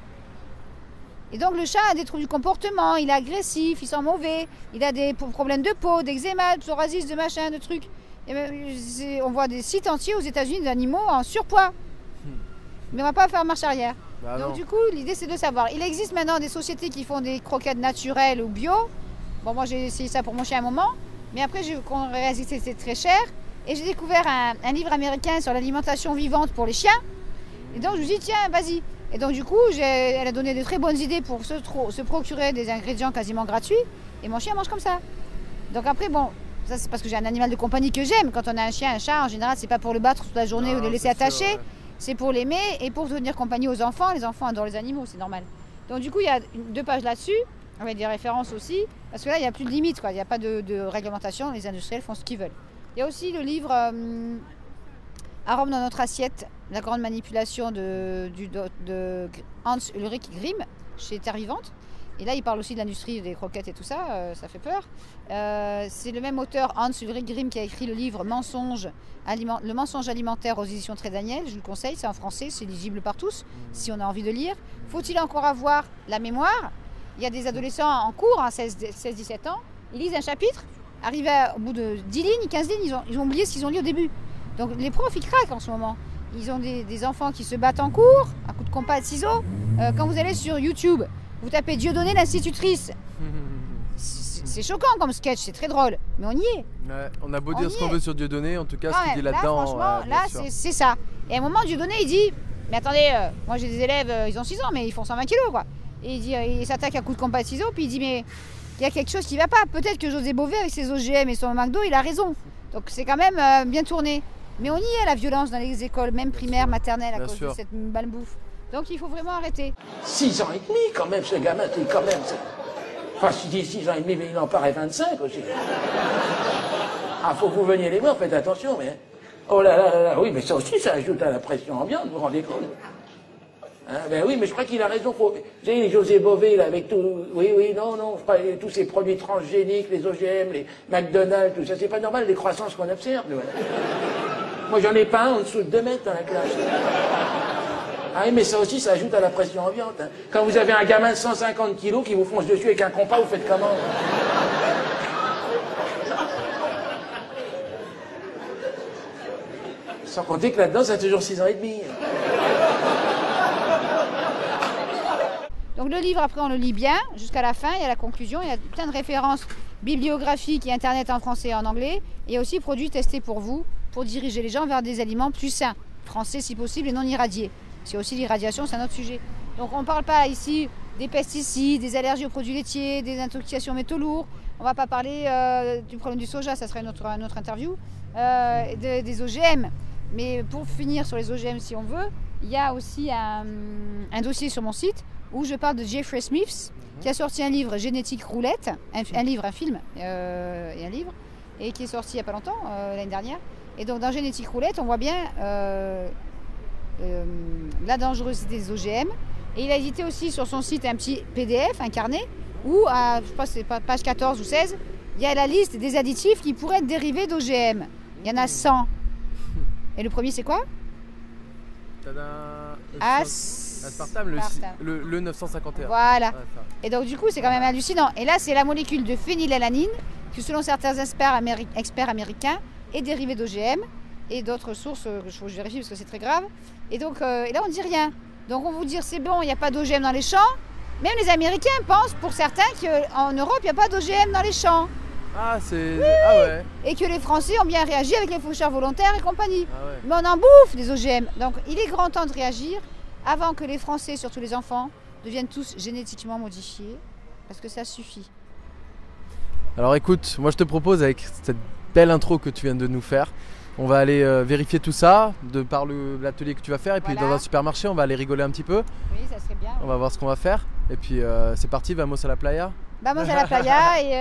Et donc le chat a des troubles du comportement, il est agressif, il sent mauvais, il a des problèmes de peau, d'eczéma, de psoriasis, de machin, de trucs. Et même, on voit des sites entiers aux États-Unis d'animaux en surpoids. Mais on ne va pas faire marche arrière. Bah donc non. Du coup, l'idée c'est de savoir. Il existe maintenant des sociétés qui font des croquettes naturelles ou bio. Bon, moi j'ai essayé ça pour mon chien à un moment, mais après j'ai réalisé que c'était très cher. Et j'ai découvert un livre américain sur l'alimentation vivante pour les chiens. Et donc je me suis dit, tiens, vas-y. Et donc du coup, elle a donné de très bonnes idées pour se procurer des ingrédients quasiment gratuits. Et mon chien mange comme ça. Donc après, bon, ça c'est parce que j'ai un animal de compagnie que j'aime. Quand on a un chien, un chat, en général, c'est pas pour le battre toute la journée ou le laisser attaché. Sûr, ouais. C'est pour l'aimer et pour tenir compagnie aux enfants. Les enfants adorent les animaux, c'est normal. Donc du coup, il y a 2 pages là-dessus, avec des références aussi, parce que là, il n'y a plus de limite, quoi. Il n'y a pas de réglementation, les industriels font ce qu'ils veulent. Il y a aussi le livre « Arômes dans notre assiette, la grande manipulation de Hans Ulrich Grimm » chez Terre Vivante. Et là, il parle aussi de l'industrie des croquettes et tout ça, ça fait peur. C'est le même auteur, Hans Ulrich Grimm, qui a écrit le livre Le mensonge alimentaire aux éditions Très Daniel. Je vous le conseille, c'est en français, c'est lisible par tous, si on a envie de lire. Faut-il encore avoir la mémoire? Il y a des adolescents en cours, hein, 16-17 ans, ils lisent un chapitre, arrivés au bout de 10 lignes, 15 lignes, ils ont oublié ce qu'ils ont lu au début. Donc les profs, ils craquent en ce moment. Ils ont des enfants qui se battent en cours, à coups de compas et de ciseaux. Quand vous allez sur YouTube, vous tapez Dieudonné l'institutrice. C'est choquant comme sketch, c'est très drôle, mais on y est. Ouais, on a beau dire ce qu'on veut sur Dieudonné, en tout cas, ce qu'il dit là-dedans. Franchement, là, c'est ça. Et à un moment, Dieudonné, il dit, mais attendez, moi j'ai des élèves, ils ont 6 ans, mais ils font 120 kilos, quoi. Et il dit, il s'attaque à coups de compas de ciseaux, puis il dit, mais il y a quelque chose qui ne va pas. Peut-être que José Bové, avec ses OGM et son McDo, il a raison. Donc c'est quand même bien tourné. Mais on y est, la violence dans les écoles, même primaires, maternelles, à cause de cette malbouffe. Donc il faut vraiment arrêter. 6 ans et demi quand même, ce gamin, quand même. Enfin, si je dis 6 ans et demi, mais il en paraît 25 aussi. Ah, faut que vous veniez les voir, faites attention, mais... Oh là là là là, oui, mais ça aussi, ça ajoute à la pression ambiante, vous vous rendez compte? Hein, ben oui, mais je crois qu'il a raison. Vous savez, José Bové, là, avec tout... Oui, oui, non, non, tous ces produits transgéniques, les OGM, les McDonald's, tout ça, c'est pas normal, les croissances qu'on observe, nous. Moi, j'en ai pas un en dessous de 2 mètres dans la classe. Ah oui, mais ça aussi, ça ajoute à la pression ambiante. Hein. Quand vous avez un gamin de 150 kilos qui vous fonce dessus avec un compas, vous faites comment? Sans compter que là-dedans, ça a toujours 6 ans et demi. Donc le livre, après, on le lit bien, jusqu'à la fin, il y a la conclusion, il y a plein de références bibliographiques et internet en français et en anglais, et aussi produits testés pour vous, pour diriger les gens vers des aliments plus sains, français si possible et non irradiés. C'est aussi l'irradiation, c'est un autre sujet. Donc on ne parle pas ici des pesticides, des allergies aux produits laitiers, des intoxications métaux lourds. On ne va pas parler du problème du soja, ça serait notre interview, des OGM. Mais pour finir sur les OGM si on veut, il y a aussi un dossier sur mon site où je parle de Jeffrey Smith, qui a sorti un livre, Genetic Roulette, un film et un livre, et qui est sorti il n'y a pas longtemps, l'année dernière. Et donc dans Genetic Roulette, on voit bien la dangerosité des OGM. Et il a édité aussi sur son site un petit PDF, un carnet, où, à, je pense que c'est page 14 ou 16, il y a la liste des additifs qui pourraient être dérivés d'OGM. Il y en a 100. Et le premier, c'est quoi ? Tada ! Aspartame, le 951. Voilà. Et donc du coup, c'est quand même hallucinant. Et là, c'est la molécule de phénylalanine, qui selon certains experts américains, est dérivée d'OGM et d'autres sources, que je vérifie parce que c'est très grave. Et donc et là, on ne dit rien. Donc on vous dit, c'est bon, il n'y a pas d'OGM dans les champs. Même les Américains pensent, pour certains, qu'en Europe, il n'y a pas d'OGM dans les champs. Ah, c'est... Oui, ah ouais. Et que les Français ont bien réagi avec les faucheurs volontaires et compagnie. Ah ouais. Mais on en bouffe des OGM. Donc il est grand temps de réagir avant que les Français, surtout les enfants, deviennent tous génétiquement modifiés. Parce que ça suffit. Alors écoute, moi je te propose, avec cette belle intro que tu viens de nous faire, on va aller vérifier tout ça de par l'atelier que tu vas faire, et puis voilà. Dans un supermarché on va aller rigoler un petit peu. Oui, ça serait bien. On va voir ce qu'on va faire et puis c'est parti, vamos a la playa. Vamos a la playa. Et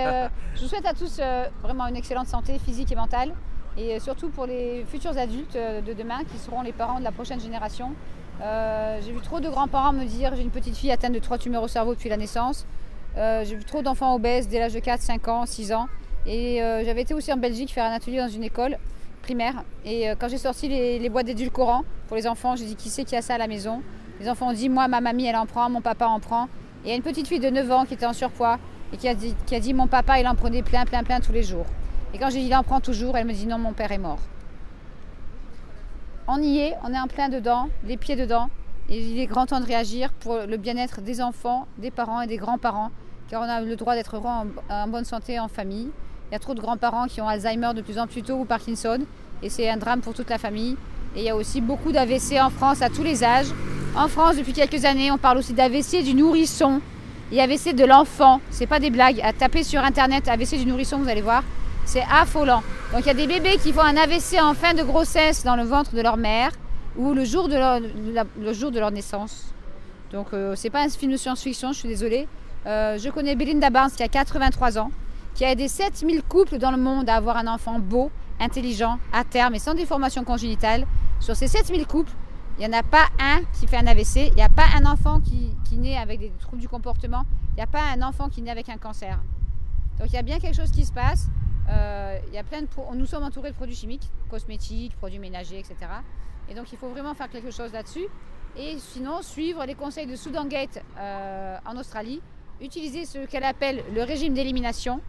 je vous souhaite à tous vraiment une excellente santé physique et mentale, et surtout pour les futurs adultes de demain qui seront les parents de la prochaine génération. J'ai vu trop de grands-parents me dire, j'ai une petite fille atteinte de 3 tumeurs au cerveau depuis la naissance, j'ai vu trop d'enfants obèses dès l'âge de 4, 5 ans, 6 ans, et j'avais été aussi en Belgique faire un atelier dans une école primaire, et quand j'ai sorti les boîtes d'édulcorants pour les enfants, j'ai dit, qui c'est qui a ça à la maison? Les enfants ont dit, moi, ma mamie elle en prend, mon papa en prend. Et il y a une petite fille de 9 ans qui était en surpoids et qui a dit mon papa il en prenait plein tous les jours. Et quand j'ai dit il en prend toujours, elle me dit non, mon père est mort. On y est, on est en plein dedans, les pieds dedans, et il est grand temps de réagir pour le bien-être des enfants, des parents et des grands-parents, car on a le droit d'être heureux en bonne santé en famille. Il y a trop de grands-parents qui ont Alzheimer de plus en plus tôt ou Parkinson, et c'est un drame pour toute la famille. Et il y a aussi beaucoup d'AVC en France à tous les âges. En France, depuis quelques années, on parle aussi d'AVC du nourrisson et AVC de l'enfant. C'est pas des blagues. À taper sur internet AVC du nourrisson, vous allez voir, c'est affolant. Donc il y a des bébés qui font un AVC en fin de grossesse dans le ventre de leur mère ou le jour de leur naissance. Donc c'est pas un film de science-fiction, je suis désolée. Je connais Belinda Barnes qui a 83 ans, qui a aidé 7000 couples dans le monde à avoir un enfant beau, intelligent, à terme et sans déformation congénitale. Sur ces 7000 couples, il n'y en a pas un qui fait un AVC, il n'y a pas un enfant qui naît avec des troubles du comportement, il n'y a pas un enfant qui naît avec un cancer. Donc il y a bien quelque chose qui se passe. Il y a plein de, nous sommes entourés de produits chimiques, cosmétiques, produits ménagers, etc. Et donc il faut vraiment faire quelque chose là-dessus. Et sinon, suivre les conseils de Sue Dengate en Australie, utiliser ce qu'elle appelle le régime d'élimination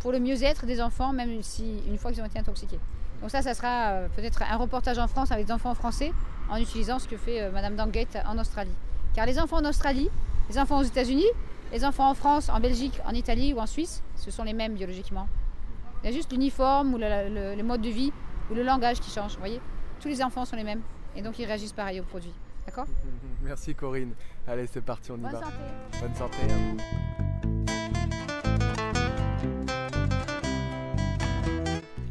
pour le mieux-être des enfants, même si une fois qu'ils ont été intoxiqués. Donc ça sera peut-être un reportage en France avec des enfants français en utilisant ce que fait Madame Dengate en Australie. Car les enfants en Australie, les enfants aux États-Unis, les enfants en France, en Belgique, en Italie ou en Suisse, ce sont les mêmes biologiquement. Il y a juste l'uniforme ou le mode de vie ou le langage qui change, vous voyez. Tous les enfants sont les mêmes et donc ils réagissent pareil aux produits. D'accord? Merci Corinne. Allez, c'est parti, on y va. Bonne santé. Bonne santé à vous.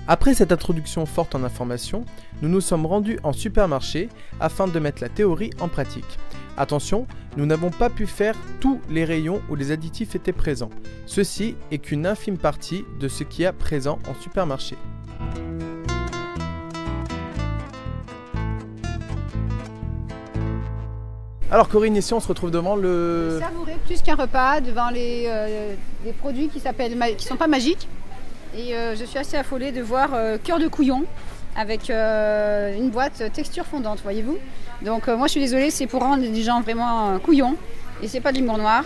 Après cette introduction forte en information, nous nous sommes rendus en supermarché afin de mettre la théorie en pratique. Attention, nous n'avons pas pu faire tous les rayons où les additifs étaient présents. Ceci est qu'une infime partie de ce qu'il y a présent en supermarché. Alors Corinne, ici on se retrouve devant le... Savourer plus qu'un repas, devant les produits qui ne sont pas magiques. Et je suis assez affolée de voir cœur de couillon avec une boîte texture fondante, voyez-vous. Donc moi je suis désolée, c'est pour rendre les gens vraiment couillons, et c'est pas de l'humour noir.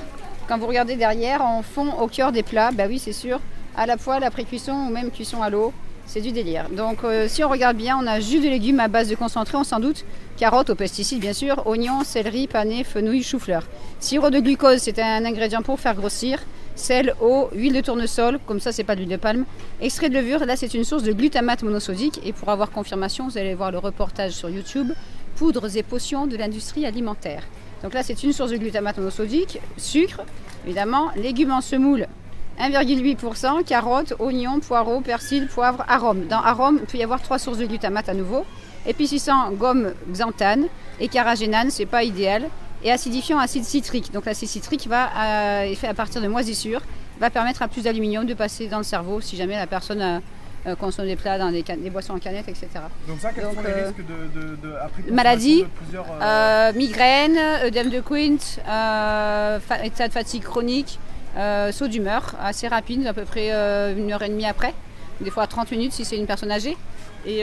Quand vous regardez derrière, on fond au cœur des plats, bah oui c'est sûr, à la poêle, après cuisson ou même cuisson à l'eau. C'est du délire. Donc si on regarde bien, on a jus de légumes à base de concentré, on s'en doute. Carottes aux pesticides bien sûr, oignons, céleri, panais, fenouil, chou-fleur. Sirop de glucose, c'est un ingrédient pour faire grossir. Sel, eau, huile de tournesol, comme ça c'est pas d'huile de palme. Extrait de levure, là c'est une source de glutamate monosodique. Et pour avoir confirmation, vous allez voir le reportage sur YouTube. Poudres et potions de l'industrie alimentaire. Donc là c'est une source de glutamate monosodique. Sucre, évidemment. Légumes en semoule, 1,8%. Carottes, oignons, poireaux, persil, poivre, arôme. Dans arôme, il peut y avoir 3 sources de glutamate à nouveau. Épicissant, gomme xanthane et carragénane, c'est pas idéal. Et acidifiant, acide citrique. Donc l'acide citrique va, est fait à partir de moisissures, va permettre à plus d'aluminium de passer dans le cerveau si jamais la personne consomme des plats dans des boissons en canette, etc. Donc ça, quels sont les risques de maladies, migraines, œdème de Quint, état de fatigue chronique, saut d'humeur assez rapide, à peu près 1 heure et demie après, des fois 30 minutes si c'est une personne âgée. Et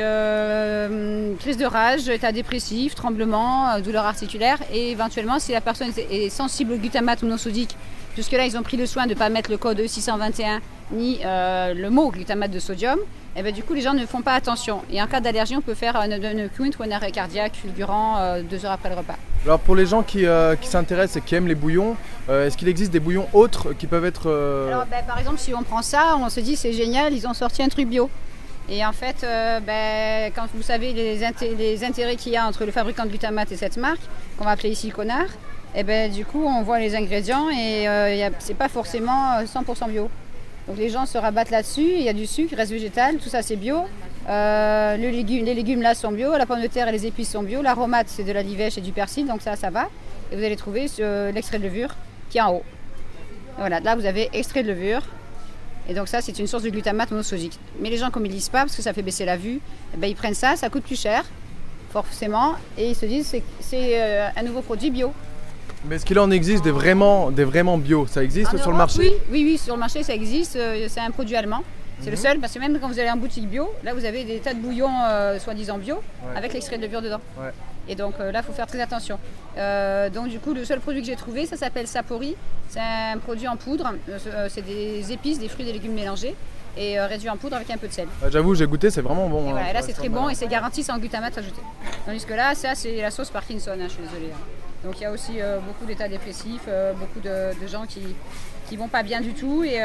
crise de rage, état dépressif, tremblement, douleur articulaire. Et éventuellement, si la personne est sensible au glutamate monosodique, jusque-là, ils ont pris le soin de ne pas mettre le code E621 ni le mot glutamate de sodium, et bien, du coup, les gens ne font pas attention. Et en cas d'allergie, on peut faire une quinte ou un arrêt cardiaque fulgurant 2 heures après le repas. Alors, pour les gens qui s'intéressent et qui aiment les bouillons, est-ce qu'il existe des bouillons autres qui peuvent être... Alors, ben, par exemple, si on prend ça, on se dit c'est génial, ils ont sorti un truc bio. Et en fait, ben, quand vous savez les intérêts qu'il y a entre le fabricant de glutamate et cette marque, qu'on va appeler ici Connard, et ben, du coup, on voit les ingrédients et c'est pas forcément 100% bio. Donc les gens se rabattent là-dessus, il y a du sucre, reste végétal, tout ça c'est bio. Les légumes là sont bio, la pomme de terre et les épices sont bio, l'aromate c'est de la livèche et du persil, donc ça va. Et vous allez trouver l'extrait de levure qui est en haut. Et voilà, là vous avez extrait de levure. Et donc ça c'est une source de glutamate monosodique. Mais les gens comme ils ne lisent pas parce que ça fait baisser la vue, eh ben, ils prennent ça, ça coûte plus cher, forcément, et ils se disent c'est un nouveau produit bio. Mais est-ce qu'il en existe des vraiment bio? Ça existe sur le marché? Oui, sur le marché ça existe. C'est un produit allemand. C'est le seul, parce que même quand vous allez en boutique bio, là vous avez des tas de bouillons soi-disant bio, ouais, avec l'extrait de levure dedans. Ouais. Et donc là il faut faire très attention. Donc du coup, le seul produit que j'ai trouvé, ça s'appelle Sapori. C'est un produit en poudre. C'est des épices, des fruits, des légumes mélangés et réduit en poudre avec un peu de sel. J'avoue, j'ai goûté, c'est vraiment bon. Et voilà, là c'est très bon et c'est garanti sans glutamate ajouté. Tandis que là, ça c'est la sauce Parkinson, hein, je suis désolée. Donc il y a aussi beaucoup d'états dépressifs, beaucoup de gens qui vont pas bien du tout, et il y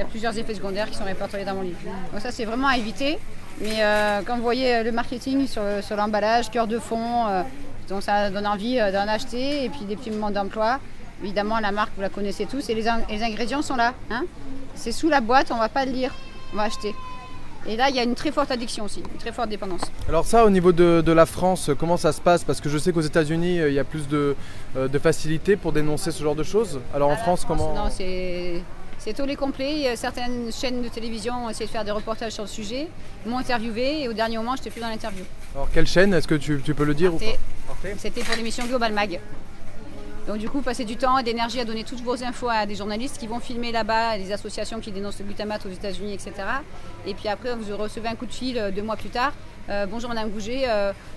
a plusieurs effets secondaires qui sont répertoriés dans mon livre. Donc ça c'est vraiment à éviter, mais quand vous voyez le marketing sur l'emballage, cœur de fond, donc ça donne envie d'en acheter, et puis des petits moments d'emploi. Évidemment la marque vous la connaissez tous, et les ingrédients sont là, hein. C'est sous la boîte, on va pas le lire, on va acheter. Et là, il y a une très forte addiction aussi, une très forte dépendance. Alors ça, au niveau de la France, comment ça se passe? Parce que je sais qu'aux États-Unis, il y a plus de facilité pour dénoncer ce genre de choses. Alors en France, comment? Non, c'est au lait complet. Certaines chaînes de télévision ont essayé de faire des reportages sur le sujet, m'ont interviewé et au dernier moment, je n'étais plus dans l'interview. Alors quelle chaîne? Est-ce que tu peux le dire? Arte. C'était pour l'émission Global Mag. Donc du coup, passez du temps et d'énergie à donner toutes vos infos à des journalistes qui vont filmer là-bas, des associations qui dénoncent le glutamate aux États-Unis, etc. Et puis après, vous recevez un coup de fil 2 mois plus tard. Bonjour Madame Gouget,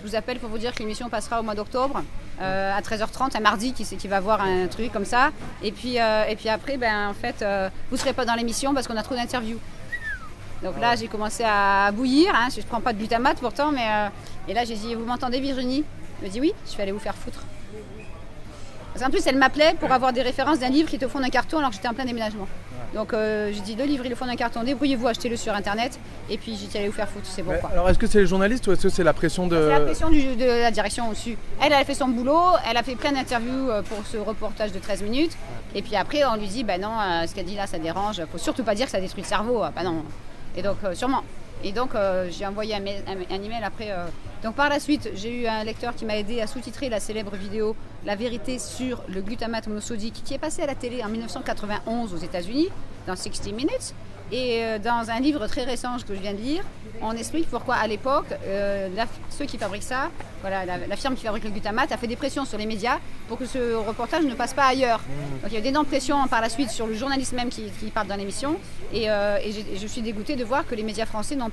je vous appelle pour vous dire que l'émission passera au mois d'octobre à 13h30, un mardi, qui va voir un truc comme ça. Et puis après, ben, en fait, vous ne serez pas dans l'émission parce qu'on a trop d'interviews. Donc là, j'ai commencé à bouillir, hein. Je ne prends pas de glutamate pourtant, mais et là j'ai dit, vous m'entendez Virginie? Elle me dit oui, je vais aller vous faire foutre. En plus, elle m'appelait pour avoir des références d'un livre qui était au fond d'un carton alors que j'étais en plein déménagement. Ouais. Donc j'ai dit, le livre est au fond d'un carton, débrouillez-vous, achetez-le sur internet. Et puis j'ai dit, allez vous faire foutre, c'est bon quoi. Alors est-ce que c'est les journalistes ou est-ce que c'est la pression de... C'est la pression de la direction au-dessus. Elle a fait son boulot, elle a fait plein d'interviews pour ce reportage de 13 minutes. Ouais. Et puis après, on lui dit, ben non, ce qu'elle dit là, ça dérange. Faut surtout pas dire que ça détruit le cerveau. Ben non. Et donc, sûrement. Et donc, j'ai envoyé un email après. Donc, par la suite, j'ai eu un lecteur qui m'a aidé à sous-titrer la célèbre vidéo « La vérité sur le glutamate monosodique » qui est passée à la télé en 1991 aux États-Unis, dans 60 Minutes. Et dans un livre très récent que je viens de lire, on explique pourquoi à l'époque, ceux qui fabriquent ça, voilà, la firme qui fabrique le glutamate a fait des pressions sur les médias pour que ce reportage ne passe pas ailleurs. Donc il y a eu d'énormes pressions par la suite sur le journaliste même qui part dans l'émission. Et je suis dégoûtée de voir que les médias français n'ont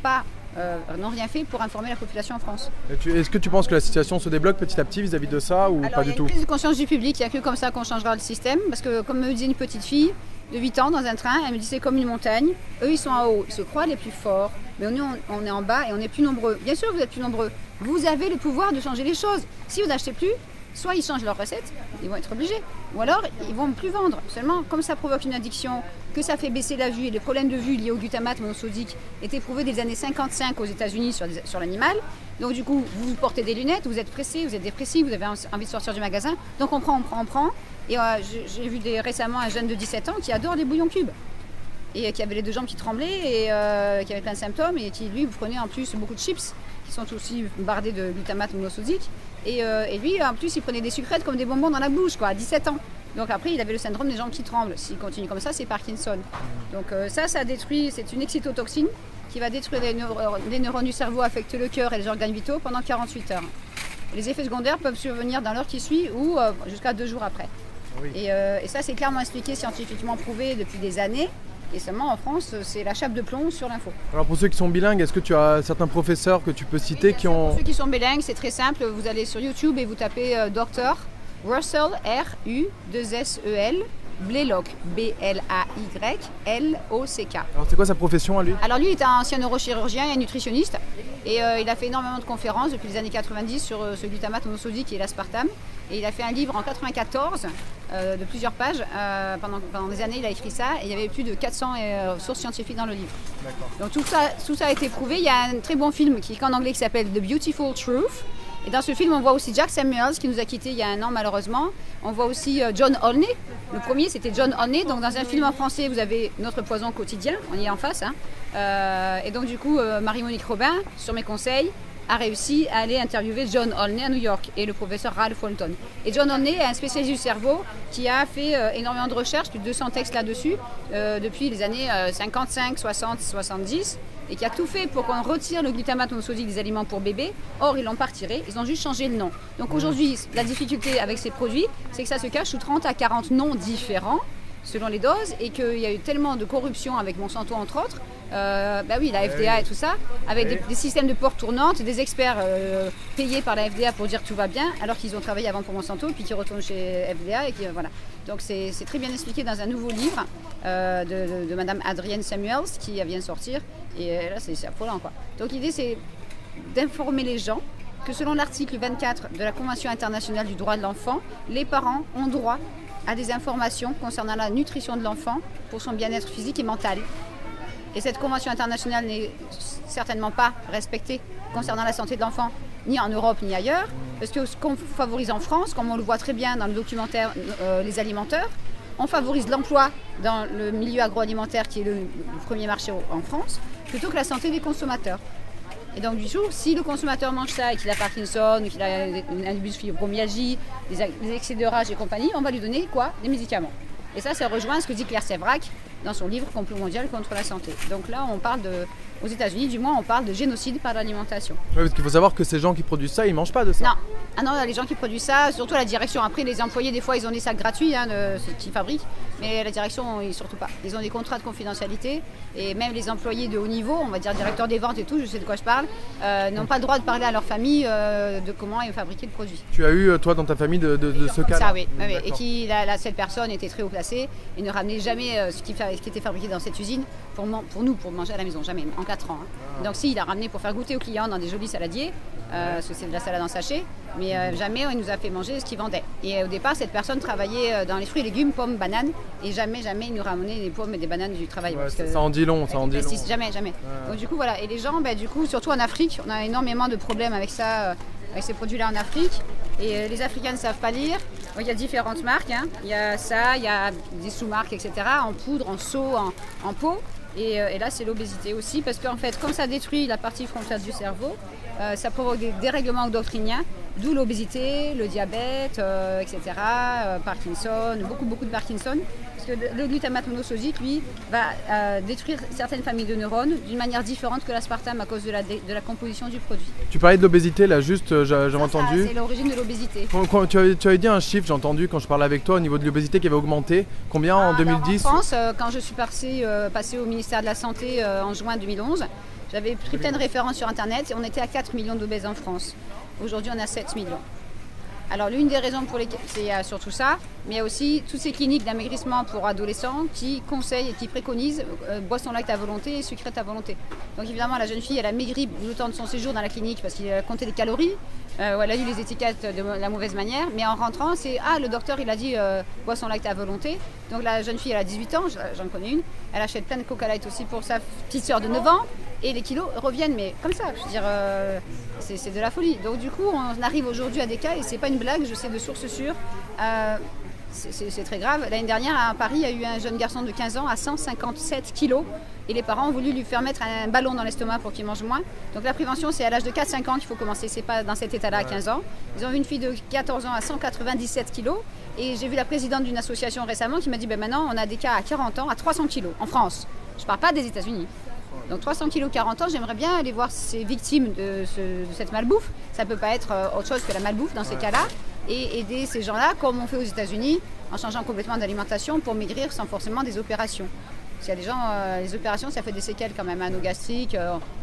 rien fait pour informer la population en France. Est-ce que tu penses que la situation se débloque petit à petit vis-à-vis de ça ou pas du tout? Alors il y a une prise de conscience du public, il n'y a que comme ça qu'on changera le système, parce que comme me disait une petite fille, de 8 ans dans un train, elle me dit c'est comme une montagne, eux ils sont en haut, ils se croient les plus forts, mais on est en bas et on est plus nombreux. Bien sûr vous êtes plus nombreux, vous avez le pouvoir de changer les choses. Si vous n'achetez plus, soit ils changent leurs recettes, ils vont être obligés, ou alors ils vont plus vendre. Seulement, comme ça provoque une addiction, que ça fait baisser la vue, et les problèmes de vue liés au glutamate monosodique est éprouvé dès les années 55 aux États-Unis sur l'animal. Donc du coup, vous portez des lunettes, vous êtes pressé, vous êtes dépressif, vous avez envie de sortir du magasin. Donc on prend. Et j'ai vu récemment un jeune de 17 ans qui adore les bouillons cubes, et qui avait les deux jambes qui tremblaient, et qui avait plein de symptômes, et qui lui prenait en plus beaucoup de chips, qui sont aussi bardés de glutamate monosodique. Et lui, en plus, il prenait des sucrètes comme des bonbons dans la bouche, quoi, à 17 ans. Donc après, il avait le syndrome des jambes qui tremblent. S'il continue comme ça, c'est Parkinson. Donc ça détruit, c'est une excitotoxine qui va détruire les neurones du cerveau, affecter le cœur et les organes vitaux pendant 48 heures. Les effets secondaires peuvent survenir dans l'heure qui suit ou jusqu'à 2 jours après. Oui. Et ça, c'est clairement expliqué, scientifiquement prouvé depuis des années. Et seulement en France, c'est la chape de plomb sur l'info. Alors pour ceux qui sont bilingues, est-ce que tu as certains professeurs que tu peux citer oui, qui ont... Pour ceux qui sont bilingues, c'est très simple. Vous allez sur YouTube et vous tapez Dr. Russell, R-U-2-S-E-L, Blaylock, B-L-A-Y-L-O-C-K. Alors c'est quoi sa profession à lui? Alors lui, il est un ancien neurochirurgien et nutritionniste. Et il a fait énormément de conférences depuis les années 90 sur ce glutamate monosodique et l'aspartame. Et il a fait un livre en 94 de plusieurs pages. Pendant des années, il a écrit ça. Et il y avait plus de 400 sources scientifiques dans le livre. Donc tout ça a été prouvé. Il y a un très bon film qui est en anglais qui s'appelle The Beautiful Truth. Et dans ce film, on voit aussi Jack Samuels qui nous a quittés il y a un an malheureusement. On voit aussi John Olney. Le premier, c'était John Olney. Donc dans un film en français, vous avez Notre Poison quotidien. On y est en face. Hein. Et donc du coup, Marie-Monique Robin, sur mes conseils, a réussi à aller interviewer John Olney à New York et le professeur Ralph Walton. Et John Olney est un spécialiste du cerveau qui a fait énormément de recherches, plus de 200 textes là-dessus, depuis les années 55, 60, 70. Et qui a tout fait pour qu'on retire le glutamate monosodique des aliments pour bébés. Or, ils l'ont pas retiré, ils ont juste changé le nom. Donc aujourd'hui, la difficulté avec ces produits, c'est que ça se cache sous 30 à 40 noms différents, selon les doses, et qu'il y a eu tellement de corruption avec Monsanto, entre autres, la FDA et tout ça, avec des systèmes de porte tournante, des experts payés par la FDA pour dire tout va bien, alors qu'ils ont travaillé avant pour Monsanto, puis qui retournent chez FDA, et qui, voilà. Donc c'est très bien expliqué dans un nouveau livre de Madame Adrienne Samuels, qui vient de sortir, et là c'est affolant, quoi. Donc l'idée c'est d'informer les gens que selon l'article 24 de la Convention internationale du droit de l'enfant, les parents ont droit à des informations concernant la nutrition de l'enfant pour son bien-être physique et mental. Et cette convention internationale n'est certainement pas respectée concernant la santé de l'enfant, ni en Europe ni ailleurs, parce que ce qu'on favorise en France, comme on le voit très bien dans le documentaire Les Alimenteurs, on favorise l'emploi dans le milieu agroalimentaire qui est le premier marché en France, plutôt que la santé des consommateurs. Et donc du coup, si le consommateur mange ça et qu'il a Parkinson, qu'il a une abus de fibromyalgie, des excès de rage et compagnie, on va lui donner quoi? Des médicaments. Et ça rejoint ce que dit Claire Sévrac dans son livre Complot mondial contre la santé. Donc là, on parle aux États-Unis, du moins, on parle de génocide par l'alimentation. Oui, parce qu'il faut savoir que ces gens qui produisent ça, ils mangent pas de ça. Non, ah non, les gens qui produisent ça, surtout la direction. Après, les employés, des fois, ils ont des sacs gratuits, hein, ceux qui fabriquent, mais la direction, ils surtout pas. Ils ont des contrats de confidentialité, et même les employés de haut niveau, on va dire directeur des ventes et tout, je sais de quoi je parle, n'ont pas le droit de parler à leur famille de comment ils fabriquent le produit. Tu as eu, toi, dans ta famille, de ce cas-là? Ça, oui. Oui, et qui, cette personne était très haut placée et ne ramenait jamais ce qui était fabriqué dans cette usine pour manger à la maison, jamais, en 4 ans. Hein. Ah. Donc si, il a ramené pour faire goûter aux clients dans des jolis saladiers, parce que c'est de la salade en sachet, mais jamais il nous a fait manger ce qu'il vendait. Et au départ, cette personne travaillait dans les fruits, légumes, pommes, bananes, et jamais il nous ramenait des pommes et des bananes du travail. Ouais, parce que, ça en dit long, ça en dit long. Jamais. Ouais. Donc du coup, voilà. Et les gens, du coup, surtout en Afrique, on a énormément de problèmes avec ça, avec ces produits-là en Afrique. Et les Africains ne savent pas lire. Il y a différentes marques, hein. Il y a ça, il y a des sous-marques, etc. En poudre, en seau, en pot. Et là, c'est l'obésité aussi, parce qu'en fait, comme ça détruit la partie frontale du cerveau, ça provoque des dérèglements endocriniens, d'où l'obésité, le diabète, etc. Parkinson, beaucoup de Parkinson. Parce que le glutamate monosodique, lui, va détruire certaines familles de neurones d'une manière différente que l'aspartame à cause de la composition du produit. Tu parlais de l'obésité, là, juste, j'avais entendu. C'est l'origine de l'obésité. Tu avais dit un chiffre, j'ai entendu, quand je parlais avec toi, au niveau de l'obésité qui avait augmenté. Combien en 2010 ? En France, quand je suis passée au ministère de la Santé en juin 2011, j'avais pris plein de références sur Internet et on était à 4 millions d'obèses en France. Aujourd'hui, on a 7 millions. Alors l'une des raisons pour lesquelles c'est surtout ça, mais il y a aussi toutes ces cliniques d'amaigrissement pour adolescents qui conseillent et qui préconisent boisson lactée à volonté et sucrée à volonté. Donc évidemment la jeune fille elle a maigri le temps de son séjour dans la clinique parce qu'il a compté les calories, elle a lu les étiquettes de la mauvaise manière, mais en rentrant c'est ah le docteur il a dit boisson lactée à volonté. Donc la jeune fille elle a 18 ans, j'en connais une, elle achète plein de Coca Light aussi pour sa petite soeur de 9 ans. Et les kilos reviennent, mais comme ça, je veux dire, c'est de la folie. Donc du coup, on arrive aujourd'hui à des cas, et c'est pas une blague, je sais de sources sûres, c'est très grave. L'année dernière, à Paris, il y a eu un jeune garçon de 15 ans à 157 kilos, et les parents ont voulu lui faire mettre un ballon dans l'estomac pour qu'il mange moins. Donc la prévention, c'est à l'âge de 4-5 ans qu'il faut commencer, c'est pas dans cet état-là à 15 ans. Ils ont vu une fille de 14 ans à 197 kilos, et j'ai vu la présidente d'une association récemment qui m'a dit, ben maintenant, on a des cas à 40 ans à 300 kilos, en France. Je parle pas des États-Unis. Donc 300 kilos 40 ans, j'aimerais bien aller voir ces victimes de cette malbouffe. Ça ne peut pas être autre chose que la malbouffe dans ces cas-là. Et aider ces gens-là, comme on fait aux États-Unis, en changeant complètement d'alimentation pour maigrir sans forcément des opérations. Parce qu'il y a des gens, les opérations, ça fait des séquelles quand même, nos gastriques,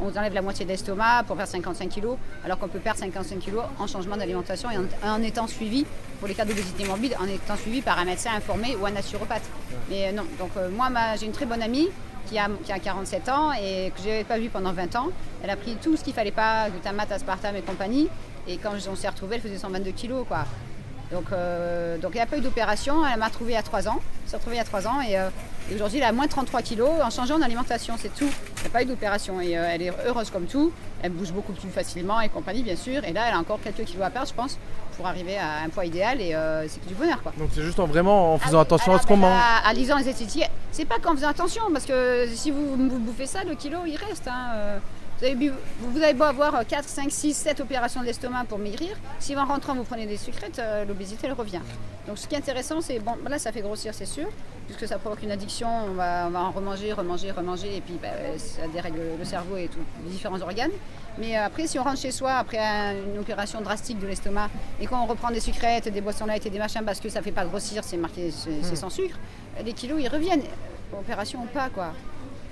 on enlève la moitié de l'estomac pour faire 55 kilos, alors qu'on peut perdre 55 kilos en changement d'alimentation et en étant suivi, pour les cas d'obésité morbide, en étant suivi par un médecin informé ou un naturopathe. Mais non, donc moi, j'ai une très bonne amie, qui a 47 ans et que je n'avais pas vu pendant 20 ans. Elle a pris tout ce qu'il ne fallait pas, glutamate, aspartame et compagnie. Et quand on s'est retrouvés, elle faisait 122 kilos. Quoi. Donc elle n'a pas eu d'opération. Elle m'a retrouvée à 3 ans. Elle s'est retrouvée à 3 ans et aujourd'hui, elle a moins 33 kilos en changeant d'alimentation, c'est tout. Elle n'a pas eu d'opération et elle est heureuse comme tout. Elle bouge beaucoup plus facilement et compagnie, bien sûr. Et là, elle a encore quelques kilos à perdre, je pense, pour arriver à un poids idéal et c'est du bonheur, quoi. Donc c'est juste vraiment en faisant attention à ce qu'on mange. À lisant les étiquettes. C'est pas qu'en faisant attention, parce que si vous bouffez ça, le kilo, il reste. Hein. Vous avez beau avoir 4, 5, 6, 7 opérations de l'estomac pour maigrir, si en rentrant vous prenez des sucrètes, l'obésité elle revient. Donc ce qui est intéressant, c'est, bon, là ça fait grossir c'est sûr, puisque ça provoque une addiction, on va en remanger, et puis bah, ça dérègle le cerveau et tous les différents organes. Mais après, si on rentre chez soi après une opération drastique de l'estomac, et qu'on reprend des sucrètes, des boissons light et des machins, parce que ça ne fait pas grossir, c'est marqué, c'est sans sucre, les kilos ils reviennent, opération ou pas quoi.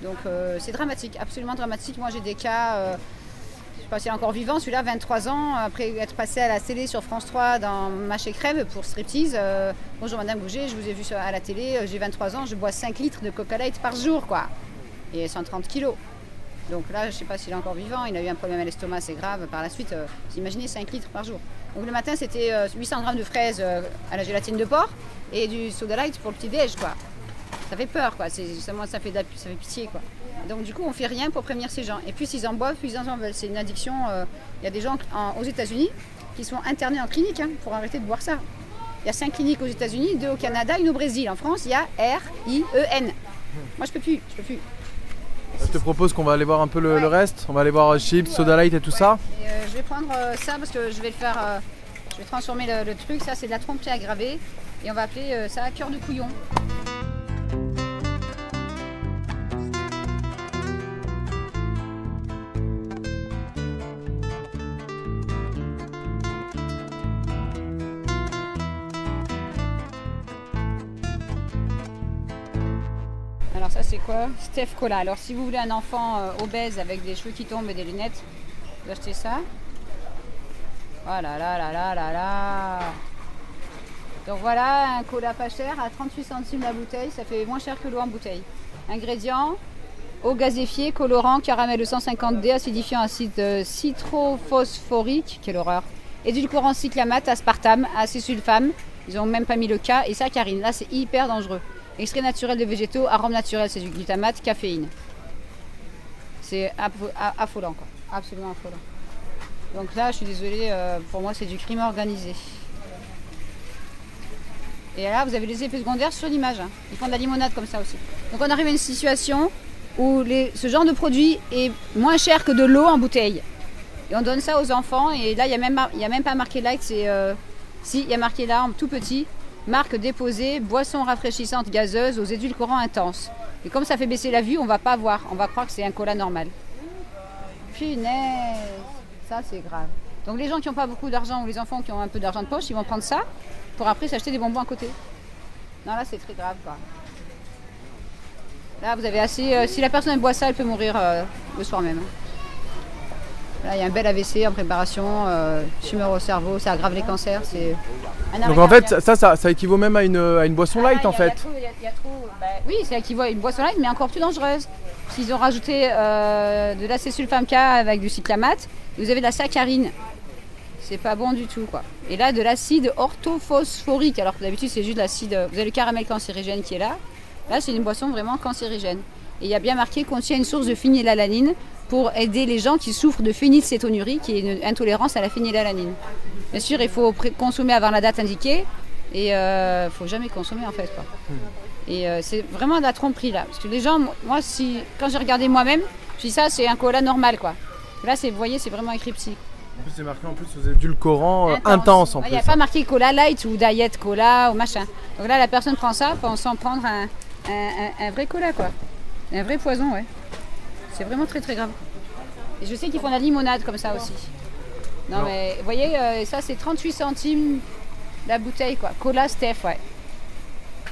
Donc c'est dramatique, absolument dramatique. Moi j'ai des cas, je ne sais pas s'il est encore vivant, celui-là 23 ans, après être passé à la télé sur France 3 dans Mâcher Crève pour striptease. Bonjour Madame Gouget, je vous ai vu à la télé, j'ai 23 ans, je bois 5 litres de Coca Light par jour quoi, et 130 kilos. Donc là je ne sais pas s'il est encore vivant, il a eu un problème à l'estomac, c'est grave, par la suite, vous imaginez 5 litres par jour. Donc le matin c'était 800 grammes de fraises à la gélatine de porc et du soda light pour le petit déj quoi. Ça fait peur, quoi. Ça fait pitié, quoi. Donc du coup, on fait rien pour prévenir ces gens. Et puis s'ils en boivent, puis ils en veulent. C'est une addiction. Il y a des gens aux États-Unis qui sont internés en clinique hein, pour arrêter de boire ça. Il y a 5 cliniques aux États-Unis, 2 au Canada, 1 au Brésil. En France, il y a R-I-E-N. Moi, je peux plus. Je te propose qu'on va aller voir un peu le reste. On va aller voir chips, soda light et tout ça. Et je vais prendre ça parce que je vais le faire. Je vais transformer le truc. Ça, c'est de la tromperie aggravée. Et on va appeler ça cœur de couillon. Alors ça c'est quoi? Steph Cola. Alors si vous voulez un enfant obèse avec des cheveux qui tombent et des lunettes, vous achetez ça. Oh là là là là là là. Donc voilà un cola pas cher à 38 centimes la bouteille, ça fait moins cher que l'eau en bouteille. Ingrédients, eau gazéfiée, colorant, caramel 150D, acidifiant, acide citrophosphorique, quelle horreur, édulcorant cyclamate, aspartame, acésulfame, ils n'ont même pas mis le K, et saccharine, là c'est hyper dangereux. Extrait naturel de végétaux, arôme naturel, c'est du glutamate, caféine. C'est affolant, quoi. Absolument affolant. Donc là, je suis désolée, pour moi, c'est du crime organisé. Et là, vous avez les effets secondaires sur l'image. Hein. Ils font de la limonade comme ça aussi. Donc on arrive à une situation où ce genre de produit est moins cher que de l'eau en bouteille. Et on donne ça aux enfants. Et là, il n'y a même pas marqué light. Si, il y a marqué là, en tout petit. Marque déposée, boisson rafraîchissante gazeuse aux édulcorants intenses. Et comme ça fait baisser la vue, on va pas voir. On va croire que c'est un cola normal. Punaise, ça c'est grave. Donc les gens qui n'ont pas beaucoup d'argent ou les enfants qui ont un peu d'argent de poche, ils vont prendre ça pour après s'acheter des bonbons à côté. Non, là c'est très grave, quoi. Là vous avez assez... si la personne boit ça, elle peut mourir le soir même. Là, il y a un bel AVC en préparation, tumeur au cerveau, ça aggrave les cancers. Donc en fait, ça équivaut même à une boisson light en fait. Oui, ça équivaut à une boisson light, mais encore plus dangereuse. S'ils ont rajouté de l'acésulfame K avec du cyclamate, vous avez de la saccharine. C'est pas bon du tout, quoi. Et là, de l'acide orthophosphorique, alors que d'habitude, c'est juste de l'acide. Vous avez le caramel cancérigène qui est là. Là, c'est une boisson vraiment cancérigène. Et il y a bien marqué qu'on tient une source de phénylalanine pour aider les gens qui souffrent de phénylcétonurie, qui est une intolérance à la phénylalanine. Bien sûr, il faut consommer avant la date indiquée et il ne faut jamais consommer en fait, quoi. Et c'est vraiment de la tromperie là. Parce que les gens, moi, quand j'ai regardé moi-même, je dis ça, c'est un cola normal, quoi. Là, vous voyez, c'est vraiment écrit psy. En plus, c'est marqué en plus aux édulcorants intense en plus. Il n'y a pas marqué cola light ou diet cola ou machin. Donc là, la personne prend ça pensant prendre un vrai cola, quoi. Un vrai poison, ouais. C'est vraiment très très grave. Et je sais qu'ils font la limonade comme ça aussi. Non, mais vous voyez, ça c'est 38 centimes la bouteille, quoi. Cola Steph, ouais.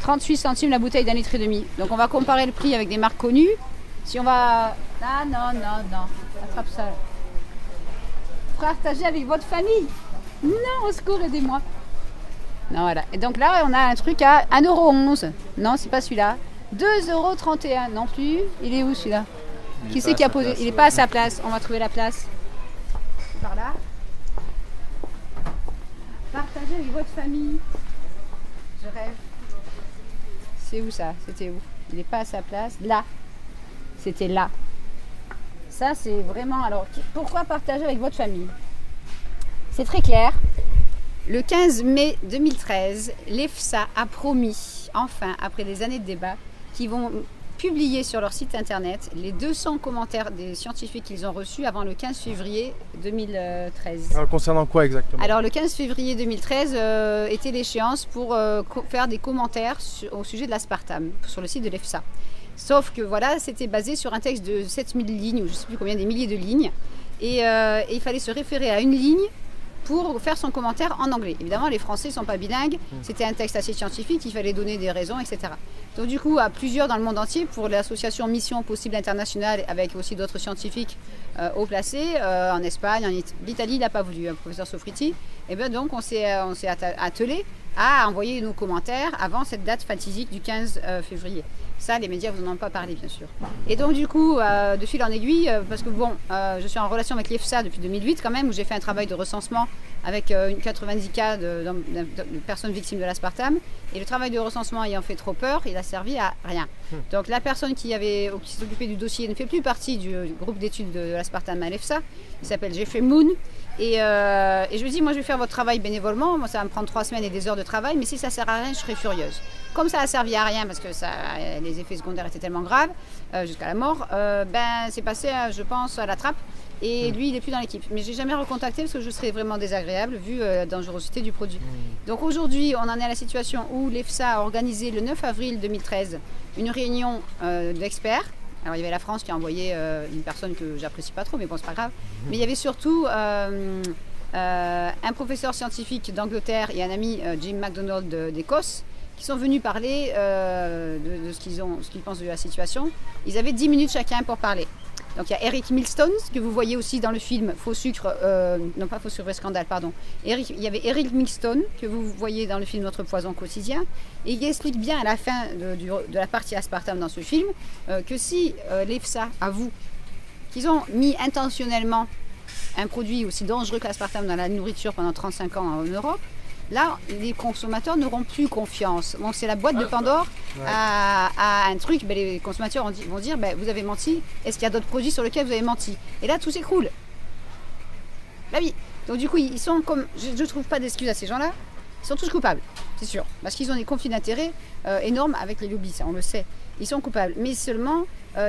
38 centimes la bouteille d'un litre et demi. Donc on va comparer le prix avec des marques connues. Si on va... Ah non. Attrape ça. Partagez avec votre famille. Non, au secours, aidez-moi. Non, voilà. Et donc là, on a un truc à 1,11 €. Non, c'est pas celui-là. 2,31 € non plus. Il est où celui-là? Qui c'est qui a posé? Il n'est pas à sa place. On va trouver la place. Par là. Partagez avec votre famille. Je rêve. C'est où ça? C'était où? Il n'est pas à sa place. Là. C'était là. Ça, c'est vraiment... Alors, pourquoi partager avec votre famille? C'est très clair. Le 15 mai 2013, l'EFSA a promis, enfin, après des années de débats, qu'ils vont publier sur leur site internet les 200 commentaires des scientifiques qu'ils ont reçus avant le 15 février 2013. Alors, concernant quoi exactement? Alors, le 15 février 2013 était l'échéance pour faire des commentaires au sujet de l'aspartame sur le site de l'EFSA. Sauf que voilà, c'était basé sur un texte de 7000 lignes, ou je ne sais plus combien, des milliers de lignes. Et il fallait se référer à une ligne pour faire son commentaire en anglais. Évidemment, les Français ne sont pas bilingues. C'était un texte assez scientifique, il fallait donner des raisons, etc. Donc du coup, à plusieurs dans le monde entier, pour l'association Mission Possible Internationale, avec aussi d'autres scientifiques haut placés, en Espagne, en Italie, il n'a pas voulu, professeur Soffriti. Et bien donc, on s'est attelé à envoyer nos commentaires avant cette date fatidique du 15 février. Ça, les médias vous en ont pas parlé, bien sûr. Et donc, du coup, de fil en aiguille, parce que bon, je suis en relation avec l'EFSA depuis 2008 quand même, où j'ai fait un travail de recensement avec 90 cas de personnes victimes de l'aspartame. Et le travail de recensement ayant fait trop peur, il a servi à rien. Donc, la personne qui s'est occupée du dossier ne fait plus partie du groupe d'études de l'aspartame à l'EFSA. Il s'appelle Jeffrey Moon. Et je lui dis, moi, je vais faire votre travail bénévolement. Moi, ça va me prendre 3 semaines et des heures de travail. Mais si ça sert à rien, je serai furieuse. Comme ça a servi à rien parce que ça, les effets secondaires étaient tellement graves jusqu'à la mort, ben c'est passé, je pense, à la trappe. Et lui, il n'est plus dans l'équipe. Mais je n'ai jamais recontacté parce que je serais vraiment désagréable vu la dangerosité du produit. Donc aujourd'hui, on en est à la situation où l'EFSA a organisé le 9 avril 2013 une réunion d'experts. Alors il y avait la France qui a envoyé une personne que j'apprécie pas trop, mais bon, c'est pas grave. Mais il y avait surtout... un professeur scientifique d'Angleterre et un ami Jim McDonald d'Écosse qui sont venus parler de ce qu'ils pensent de la situation. Ils avaient 10 minutes chacun pour parler. Donc il y a Eric Milstone, que vous voyez aussi dans le film Faux Sucre, non pas Faux Sucre et Scandale, pardon. Il y avait Eric Milstone, que vous voyez dans le film Notre Poison quotidien, et qui explique bien à la fin de la partie aspartame dans ce film que si l'EFSA avoue qu'ils ont mis intentionnellement un produit aussi dangereux que l'aspartame dans la nourriture pendant 35 ans en Europe, là, les consommateurs n'auront plus confiance. Donc c'est la boîte de Pandore à un truc. Ben, les consommateurs vont dire, ben, vous avez menti, est-ce qu'il y a d'autres produits sur lesquels vous avez menti? Et là, tout s'écroule. La vie. Donc du coup, ils sont comme... Je ne trouve pas d'excuses à ces gens-là. Ils sont tous coupables, c'est sûr. Parce qu'ils ont des conflits d'intérêts énormes avec les lobbies, ça, on le sait. Ils sont coupables. Mais seulement,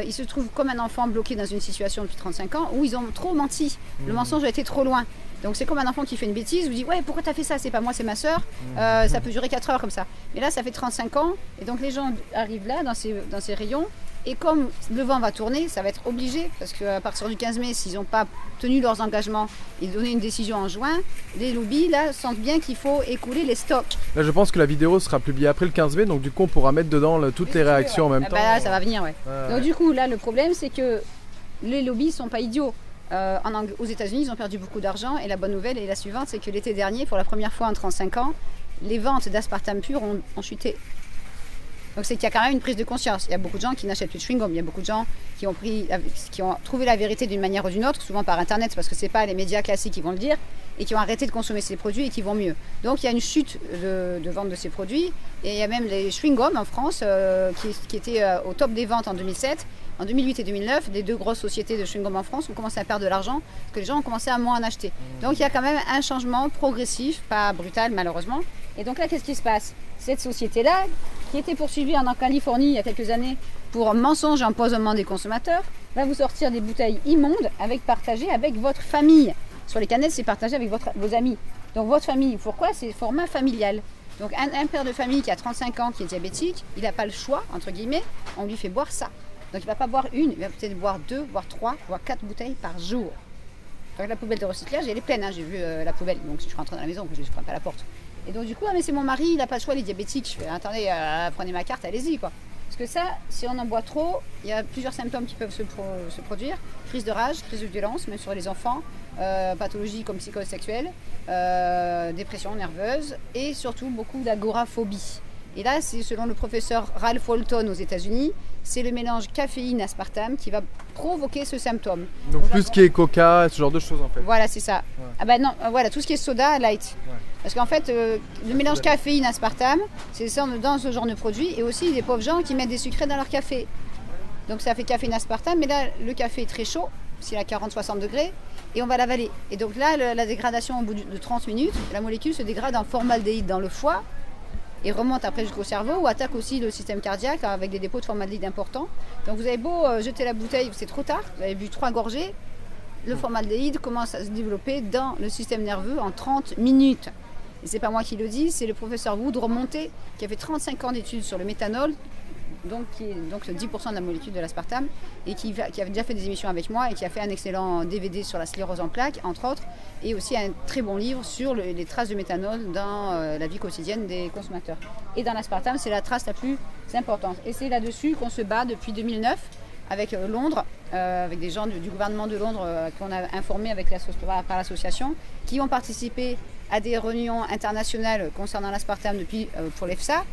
ils se trouvent comme un enfant bloqué dans une situation depuis 35 ans où ils ont trop menti. Le mensonge a été trop loin. Donc c'est comme un enfant qui fait une bêtise, vous dit « Ouais, pourquoi t'as fait ça? C'est pas moi, c'est ma sœur. Ça peut durer 4 heures comme ça. » Mais là, ça fait 35 ans. Et donc les gens arrivent là, dans ces rayons. Et comme le vent va tourner, ça va être obligé. Parce qu'à partir du 15 mai, s'ils n'ont pas tenu leurs engagements et donné une décision en juin, les lobbies, là, sentent bien qu'il faut écouler les stocks. Là, je pense que la vidéo sera publiée après le 15 mai. Donc du coup, on pourra mettre dedans toutes les réactions en même temps. Bah, là, ça va venir, ouais. Donc du coup, là, le problème, c'est que les lobbies ne sont pas idiots. Aux États-Unis, ils ont perdu beaucoup d'argent et la bonne nouvelle est la suivante, c'est que l'été dernier, pour la première fois en 35 ans, les ventes d'aspartame pur ont chuté. Donc c'est qu'il y a quand même une prise de conscience. Il y a beaucoup de gens qui n'achètent plus de chewing-gum, il y a beaucoup de gens qui ont trouvé la vérité d'une manière ou d'une autre, souvent par Internet, parce que ce n'est pas les médias classiques qui vont le dire, et qui ont arrêté de consommer ces produits et qui vont mieux. Donc il y a une chute de vente de ces produits, et il y a même les chewing-gums en France qui étaient au top des ventes en 2007. En 2008 et 2009, les deux grosses sociétés de chewing-gum en France ont commencé à perdre de l'argent parce que les gens ont commencé à moins en acheter. Donc il y a quand même un changement progressif, pas brutal malheureusement. Et donc là, qu'est-ce qui se passe? Cette société-là, qui était poursuivie en Californie il y a quelques années pour mensonge et empoisonnement des consommateurs, va vous sortir des bouteilles immondes partagées avec votre famille. Sur les canettes, c'est partagé avec vos amis. Donc votre famille, pourquoi? C'est format familial. Donc un père de famille qui a 35 ans, qui est diabétique, il n'a pas le choix, entre guillemets, on lui fait boire ça. Donc il ne va pas boire une, il va peut-être boire deux, voire trois, voire quatre bouteilles par jour. Donc la poubelle de recyclage, elle est pleine, hein. J'ai vu la poubelle, donc si je rentre dans la maison, je ne ferme pas la porte. Et donc du coup, ah, mais c'est mon mari, il n'a pas le choix, il est diabétique. Je fais, attendez, prenez ma carte, allez-y quoi. Parce que ça, si on en boit trop, il y a plusieurs symptômes qui peuvent se produire. Crise de rage, crise de violence, même sur les enfants, pathologies comme psychose sexuelle, dépression nerveuse et surtout beaucoup d'agoraphobie. Et là, c'est selon le professeur Ralph Walton aux États-Unis, c'est le mélange caféine-aspartame qui va provoquer ce symptôme. Donc tout ce qui est coca, ce genre de choses en fait. Voilà, c'est ça. Ouais. Ah ben non, voilà, tout ce qui est soda, light. Ouais. Parce qu'en fait, le mélange caféine-aspartame, c'est ça dans ce genre de produit. Et aussi des pauvres gens qui mettent des sucrés dans leur café. Donc ça fait caféine-aspartame, mais là, le café est très chaud, s'il est à 40-60 degrés, et on va l'avaler. Et donc là, la dégradation au bout de 30 minutes, la molécule se dégrade en formaldéhyde dans le foie, et remonte après jusqu'au cerveau ou attaque aussi le système cardiaque avec des dépôts de formaldéhyde importants. Donc vous avez beau jeter la bouteille, c'est trop tard, vous avez bu trois gorgées, le formaldéhyde commence à se développer dans le système nerveux en 30 minutes. Et c'est pas moi qui le dis, c'est le professeur Wood Remonté qui a fait 35 ans d'études sur le méthanol, donc qui est donc 10% de la molécule de l'aspartame, et qui avait déjà fait des émissions avec moi et qui a fait un excellent DVD sur la sclérose en plaques, entre autres, et aussi un très bon livre sur les traces de méthanol dans la vie quotidienne des consommateurs. Et dans l'aspartame, c'est la trace la plus importante. Et c'est là-dessus qu'on se bat depuis 2009 avec Londres, avec des gens du gouvernement de Londres qu'on a informés par l'association, qui ont participé à des réunions internationales concernant l'aspartame depuis pour l'EFSA.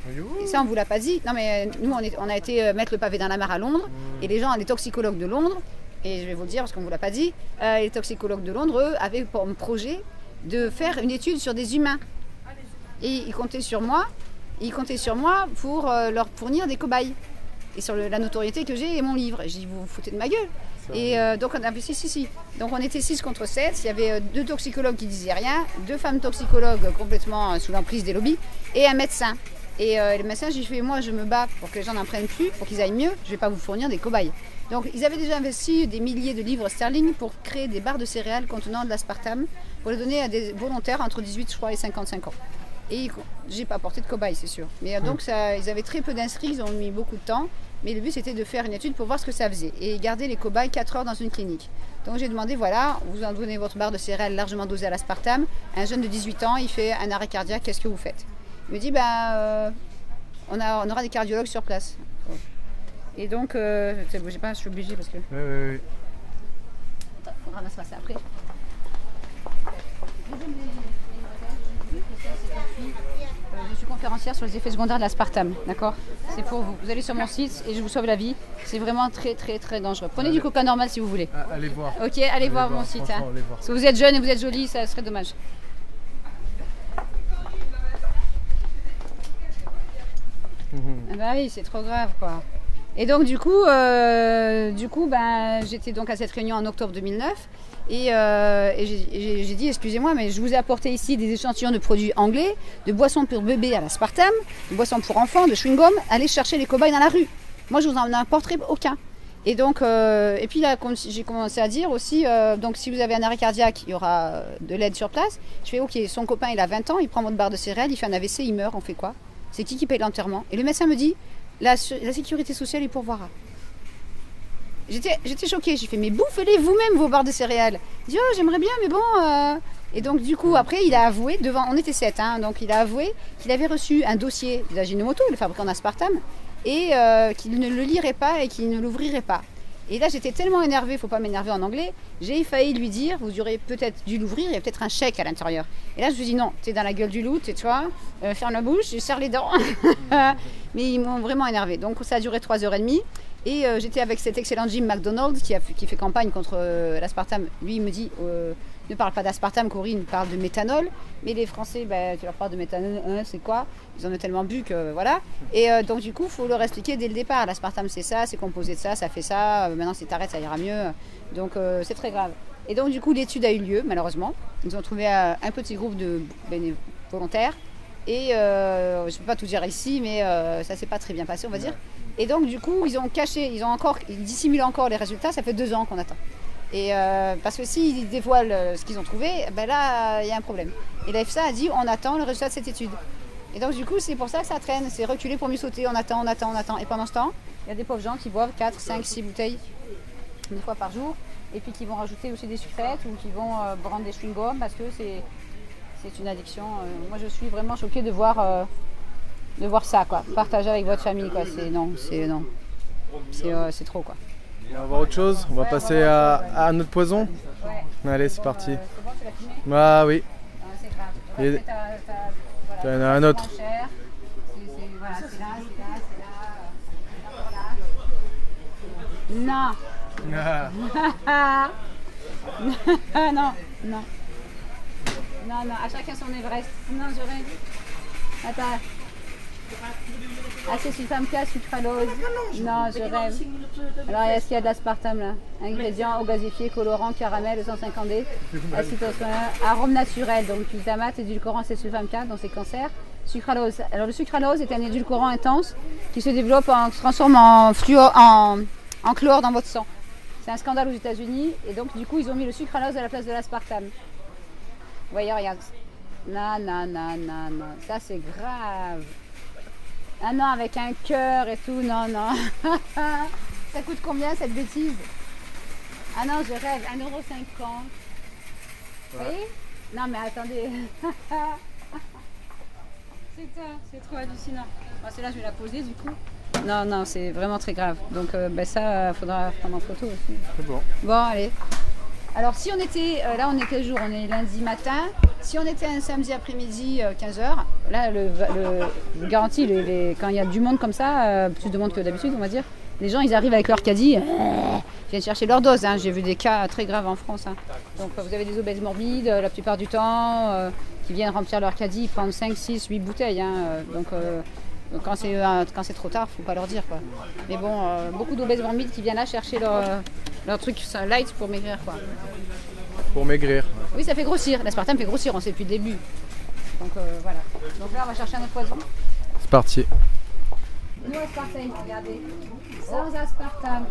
Et ça, on ne vous l'a pas dit. Non, mais nous, on a été mettre le pavé dans la mare à Londres. Et les gens, les toxicologues de Londres, et je vais vous le dire parce qu'on ne vous l'a pas dit, les toxicologues de Londres, eux, avaient pour projet de faire une étude sur des humains. Et ils comptaient sur moi, pour leur fournir des cobayes. Et sur la notoriété que j'ai et mon livre. Et j'ai dit, vous vous foutez de ma gueule. Et donc on avait si. Donc on était 6 contre 7, il y avait deux toxicologues qui disaient rien, deux femmes toxicologues complètement sous l'emprise des lobbies et un médecin. Et le médecin, j'ai fait, moi je me bats pour que les gens n'en prennent plus, pour qu'ils aillent mieux, je ne vais pas vous fournir des cobayes. Donc ils avaient déjà investi des milliers de livres sterling pour créer des barres de céréales contenant de l'aspartame pour les donner à des volontaires entre 18 je crois et 55 ans. Et j'ai pas porté de cobaye, c'est sûr. Mais donc ça, ils avaient très peu d'inscrits, ils ont mis beaucoup de temps. Mais le but c'était de faire une étude pour voir ce que ça faisait et garder les cobayes 4 heures dans une clinique. Donc j'ai demandé, voilà, vous en donnez votre barre de céréales largement dosée à l'aspartame. Un jeune de 18 ans, il fait un arrêt cardiaque, qu'est-ce que vous faites? Il me dit, on aura des cardiologues sur place. Et donc, bougez pas, je suis obligée parce que... Oui. Attends, on ramassera ça après. Je suis conférencière sur les effets secondaires de l'aspartame, d'accord? C'est pour vous. Vous allez sur mon site et je vous sauve la vie. C'est vraiment très très très dangereux. Prenez du coca normal si vous voulez. Allez voir. Ok, allez voir mon site. Hein. Voir. Si vous êtes jeune et vous êtes jolie, ça serait dommage. Bah oui, c'est trop grave quoi. Et donc du coup, j'étais donc à cette réunion en octobre 2009. Et j'ai dit, excusez-moi, mais je vous ai apporté ici des échantillons de produits anglais, de boissons pour bébés à l'aspartame, de boissons pour enfants, de chewing-gum, allez chercher les cobayes dans la rue. Moi, je vous en apporterai aucun. Et donc, et puis là, j'ai commencé à dire aussi, donc si vous avez un arrêt cardiaque, il y aura de l'aide sur place. Je fais, ok, son copain, il a 20 ans, il prend votre barre de céréales, il fait un AVC, il meurt, on fait quoi? C'est qui paye l'enterrement? Et le médecin me dit, la sécurité sociale y pourvoira. J'étais choquée, j'ai fait, mais bouffez-les vous-même vos barres de céréales. Il dit, oh j'aimerais bien, mais bon... Et donc du coup, après, il a avoué, devant, on était 7, hein, donc il a avoué qu'il avait reçu un dossier d'Ajinomoto, le fabricant d'aspartame, et qu'il ne le lirait pas et qu'il ne l'ouvrirait pas. Et là, j'étais tellement énervée, faut pas m'énerver en anglais, j'ai failli lui dire, vous aurez peut-être dû l'ouvrir, il y a peut-être un chèque à l'intérieur. Et là, je lui dis non, t'es dans la gueule du loup, tu vois, ferme la bouche, je serre les dents. Mais ils m'ont vraiment énervée. Donc ça a duré 3h30. Et j'étais avec cet excellent Jim McDonald qui fait campagne contre l'aspartame. Lui, il me dit, ne parle pas d'aspartame, Corinne, parle de méthanol. Mais les Français, ben, tu leur parles de méthanol, hein, c'est quoi? Ils en ont tellement bu que voilà. Et donc du coup, il faut leur expliquer dès le départ. L'aspartame, c'est ça, c'est composé de ça, ça fait ça. Maintenant, si t'arrêtes, ça ira mieux. Donc c'est très grave. Et donc du coup, l'étude a eu lieu, malheureusement. Ils ont trouvé un petit groupe de volontaires. Et je ne peux pas tout dire ici, mais ça s'est pas très bien passé, on va dire. Et donc du coup, ils ont caché, ils dissimulent encore les résultats, ça fait 2 ans qu'on attend. Et parce que s'ils dévoilent ce qu'ils ont trouvé, ben là, il y a un problème. Et l'AFSA a dit, on attend le résultat de cette étude. Et donc du coup, c'est pour ça que ça traîne, c'est reculer pour mieux sauter, on attend, on attend, on attend. Et pendant ce temps, il y a des pauvres gens qui boivent 4, 5, 6 bouteilles, 1 fois par jour, et puis qui vont rajouter aussi des sucrettes ou qui vont brandir des chewing-gums parce que c'est une addiction. Moi, je suis vraiment choquée de voir ça, quoi. Partager avec votre famille, quoi. Non, c'est trop, quoi. On va voir autre chose. On va passer à notre poison. Ouais. Allez, c'est parti. C'est bon, tu l'as filmé ? Bah oui. C'est grave. Après, t'as voilà, un autre. Voilà, c'est là. Non. Non, à chacun son Everest. Non, j'aurais dit. Attends. Ah, c'est sulfamca, sucralose. Non, je rêve. Alors, est-ce qu'il y a de l'aspartame là? Ingrédients, eau gazifiée, colorant, caramel, 250D, acide, arôme naturel, donc glutamate, édulcorant, c'est sulfamca, donc c'est cancer. Sucralose. Alors, le sucralose est un édulcorant intense qui se développe se transforme en chlore dans votre sang. C'est un scandale aux États-Unis et donc, du coup, ils ont mis le sucralose à la place de l'aspartame. Voyez, regarde. Non, ça c'est grave. Ah non, avec un cœur et tout, non. Ça coûte combien cette bêtise? Ah non, je rêve, 1,50 €. Vous voyez? Non mais attendez. C'est trop hallucinant. Bon, celle-là, je vais la poser du coup. Non, c'est vraiment très grave. Donc ça, faudra prendre en photo aussi. C'est bon. Bon, allez. Alors si on était, là on est quel jour? On est lundi matin. Si on était un samedi après-midi 15h, là je vous garantis, quand il y a du monde comme ça, plus de monde que d'habitude on va dire, les gens ils arrivent avec leur caddie, ils viennent chercher leur dose, hein. J'ai vu des cas très graves en France. Hein. Donc vous avez des obèses morbides la plupart du temps, qui viennent remplir leur caddie, prendre 5, 6, 8 bouteilles. Hein. Donc quand c'est trop tard, faut pas leur dire quoi. Mais bon, beaucoup d'obèses morbides qui viennent là chercher leur truc light pour maigrir quoi. Pour maigrir. Oui, ça fait grossir. L'aspartame fait grossir, on sait depuis le début. Donc voilà. Donc là, on va chercher un autre poison. C'est parti. No aspartame, regardez. Sans aspartame.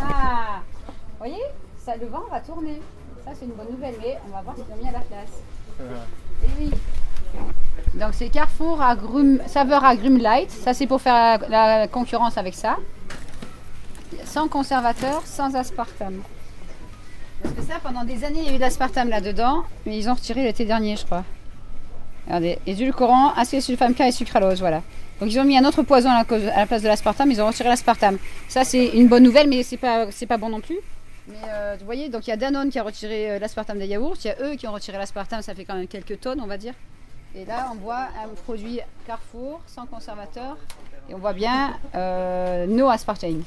Ah. Vous voyez, ça, le vent va tourner. Ça, c'est une bonne nouvelle, mais on va voir ce qu'ils ont mis à la place. Et oui. Donc c'est Carrefour saveur agrumes light. Ça, c'est pour faire la concurrence avec ça. Sans conservateur, sans aspartame. Parce que ça, pendant des années, il y a eu de l'aspartame là-dedans, mais ils ont retiré l'été dernier, je crois. Regardez, édulcorant, acide sulfamca et sucralose, voilà. Donc ils ont mis un autre poison à la place de l'aspartame, ils ont retiré l'aspartame. Ça, c'est une bonne nouvelle, mais c'est pas bon non plus. Mais vous voyez, donc il y a Danone qui a retiré l'aspartame des yaourts, il y a eux qui ont retiré l'aspartame, ça fait quand même quelques tonnes, on va dire. Et là, on voit un produit Carrefour, sans conservateur, et on voit bien no aspartame.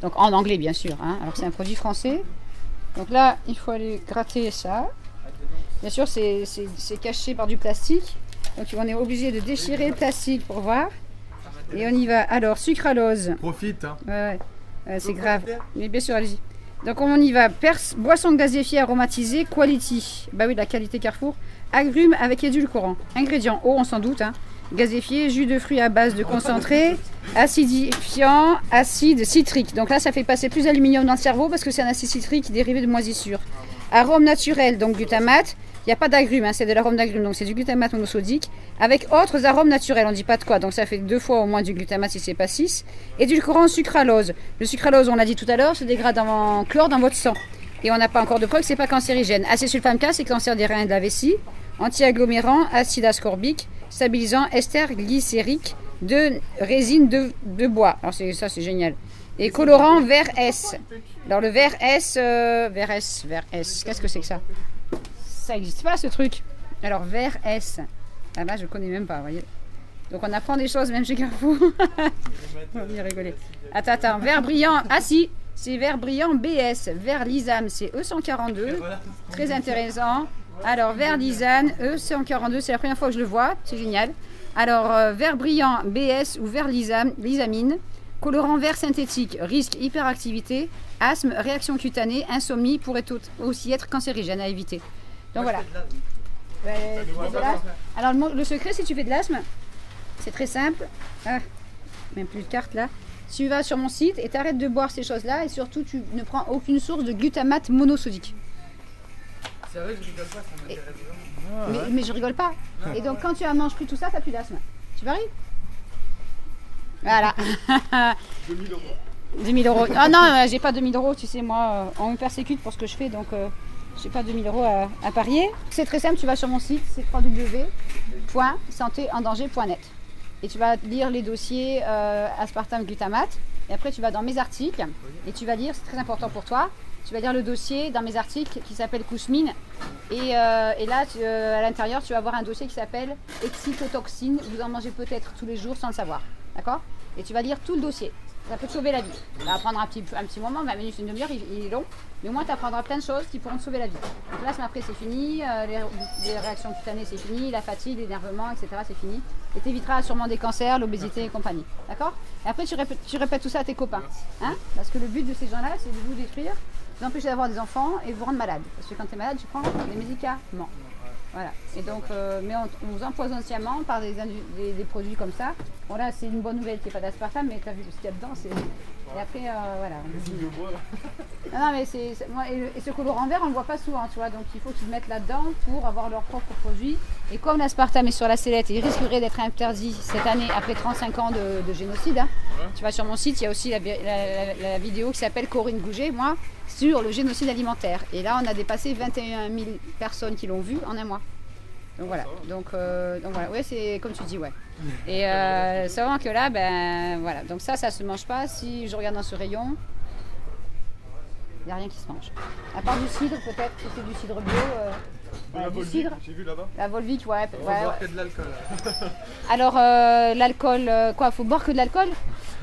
Donc en anglais, bien sûr, hein. Alors c'est un produit français. Donc là, il faut aller gratter ça. Bien sûr, c'est caché par du plastique. Donc on est obligé de déchirer le plastique pour voir. Et on y va. Alors, sucralose. Profite. Hein. Ouais, c'est grave. Mais bien sûr, allez-y. Donc on y va. Boisson gazéifiée aromatisée, quality. Bah oui, de la qualité Carrefour. Agrumes avec édulcorant. Ingrédients, eau, on s'en doute. Hein. Gazéifié, jus de fruits à base de concentré, acidifiant, acide citrique. Donc là, ça fait passer plus d'aluminium dans le cerveau parce que c'est un acide citrique dérivé de moisissure. Arôme naturel, donc glutamate. Il n'y a pas d'agrumes, hein, c'est de l'arôme d'agrumes, donc c'est du glutamate monosodique. Avec autres arômes naturels, on ne dit pas de quoi. Donc ça fait 2 fois au moins du glutamate si ce n'est pas 6. Édulcorant sucralose. Le sucralose, on l'a dit tout à l'heure, se dégrade en chlore dans votre sang. Et on n'a pas encore de preuve que ce n'est pas cancérigène. Acésulfamca, c'est cancer des reins et de la vessie. Anti-agglomérant, acide ascorbique. Stabilisant ester glycérique de résine de bois. Alors ça c'est génial. Et colorant vert S. Alors le vert S. Qu'est-ce que c'est que ça? Ça n'existe pas ce truc. Alors vert S. Ah bah je connais même pas, vous voyez. Donc on apprend des choses même chez Carrefour. On y rigolait. Attends. Vert brillant. Ah si. C'est vert brillant BS. Vert lisane. C'est E142. Très intéressant. Alors vert lisane E142. C'est la première fois que je le vois. C'est génial. Alors vert brillant BS ou vert lisamine. Colorant vert synthétique, risque hyperactivité, asthme, réaction cutanée, insomnie, pourrait aussi être cancérigène, à éviter. Donc moi, voilà. Alors le secret, si tu fais de l'asthme, c'est très simple. Ah, même plus de carte là. Tu vas sur mon site et tu arrêtes de boire ces choses-là et surtout tu ne prends aucune source de glutamate monosodique. C'est vrai que je rigole pas, ça m'intéresse vraiment. Mais je rigole pas. Et donc quand tu as mangé plus tout ça, tu n'as plus d'asthme. Tu varies ? Voilà. 2000 €. 2000 €. Ah non, j'ai pas 2000 €, tu sais, moi, on me persécute pour ce que je fais, donc j'ai pas 2000 € à parier. C'est très simple, tu vas sur mon site, c'est www.santéendanger.net. Et tu vas lire les dossiers aspartame glutamate, et après tu vas dans mes articles, et tu vas lire, c'est très important pour toi, tu vas lire le dossier dans mes articles qui s'appelle Cousmine, et là, à l'intérieur, tu vas avoir un dossier qui s'appelle Excitotoxine, vous en mangez peut-être tous les jours sans le savoir. D'accord? Et tu vas lire tout le dossier. Ça peut te sauver la vie. Ça va prendre un petit moment, 20 minutes, une demi-heure, il est long. Mais au moins, tu apprendras plein de choses qui pourront te sauver la vie. Donc là, après, c'est fini. Les réactions cutanées, c'est fini. La fatigue, l'énervement, etc., c'est fini. Et tu éviteras sûrement des cancers, l'obésité et compagnie. D'accord? Et après, tu répètes tout ça à tes copains. Hein? Parce que le but de ces gens-là, c'est de vous détruire, vous empêcher d'avoir des enfants et vous rendre malade. Parce que quand tu es malade, tu prends des médicaments. Voilà, et donc, mais on vous empoisonne sciemment par des produits comme ça. Bon là, c'est une bonne nouvelle qu'il n'y ait pas d'aspartame, mais tu as vu ce qu'il y a dedans, c'est... Et après, voilà. On... Non, mais c'est... Et ce colorant vert, on ne le voit pas souvent, tu vois, donc il faut qu'ils se mettent là-dedans pour avoir leur propre produit. Et comme l'aspartame est sur la sellette, il risquerait d'être interdit cette année après 35 ans de génocide. Hein. Ouais. Tu vas sur mon site, il y a aussi la vidéo qui s'appelle Corinne Gouget, moi, sur le génocide alimentaire. Et là, on a dépassé 21 000 personnes qui l'ont vu en un mois. Donc voilà, donc voilà. Ouais, c'est comme tu dis, ouais. Et seulement que là, ben voilà, donc ça se mange pas. Si je regarde dans ce rayon, il n'y a rien qui se mange. À part du cidre, peut-être, c'est du cidre bio. La Volvic, j'ai vu là-bas. La Volvic, ouais. Faut boire que de l'alcool. Alors, l'alcool, quoi, faut boire que de l'alcool?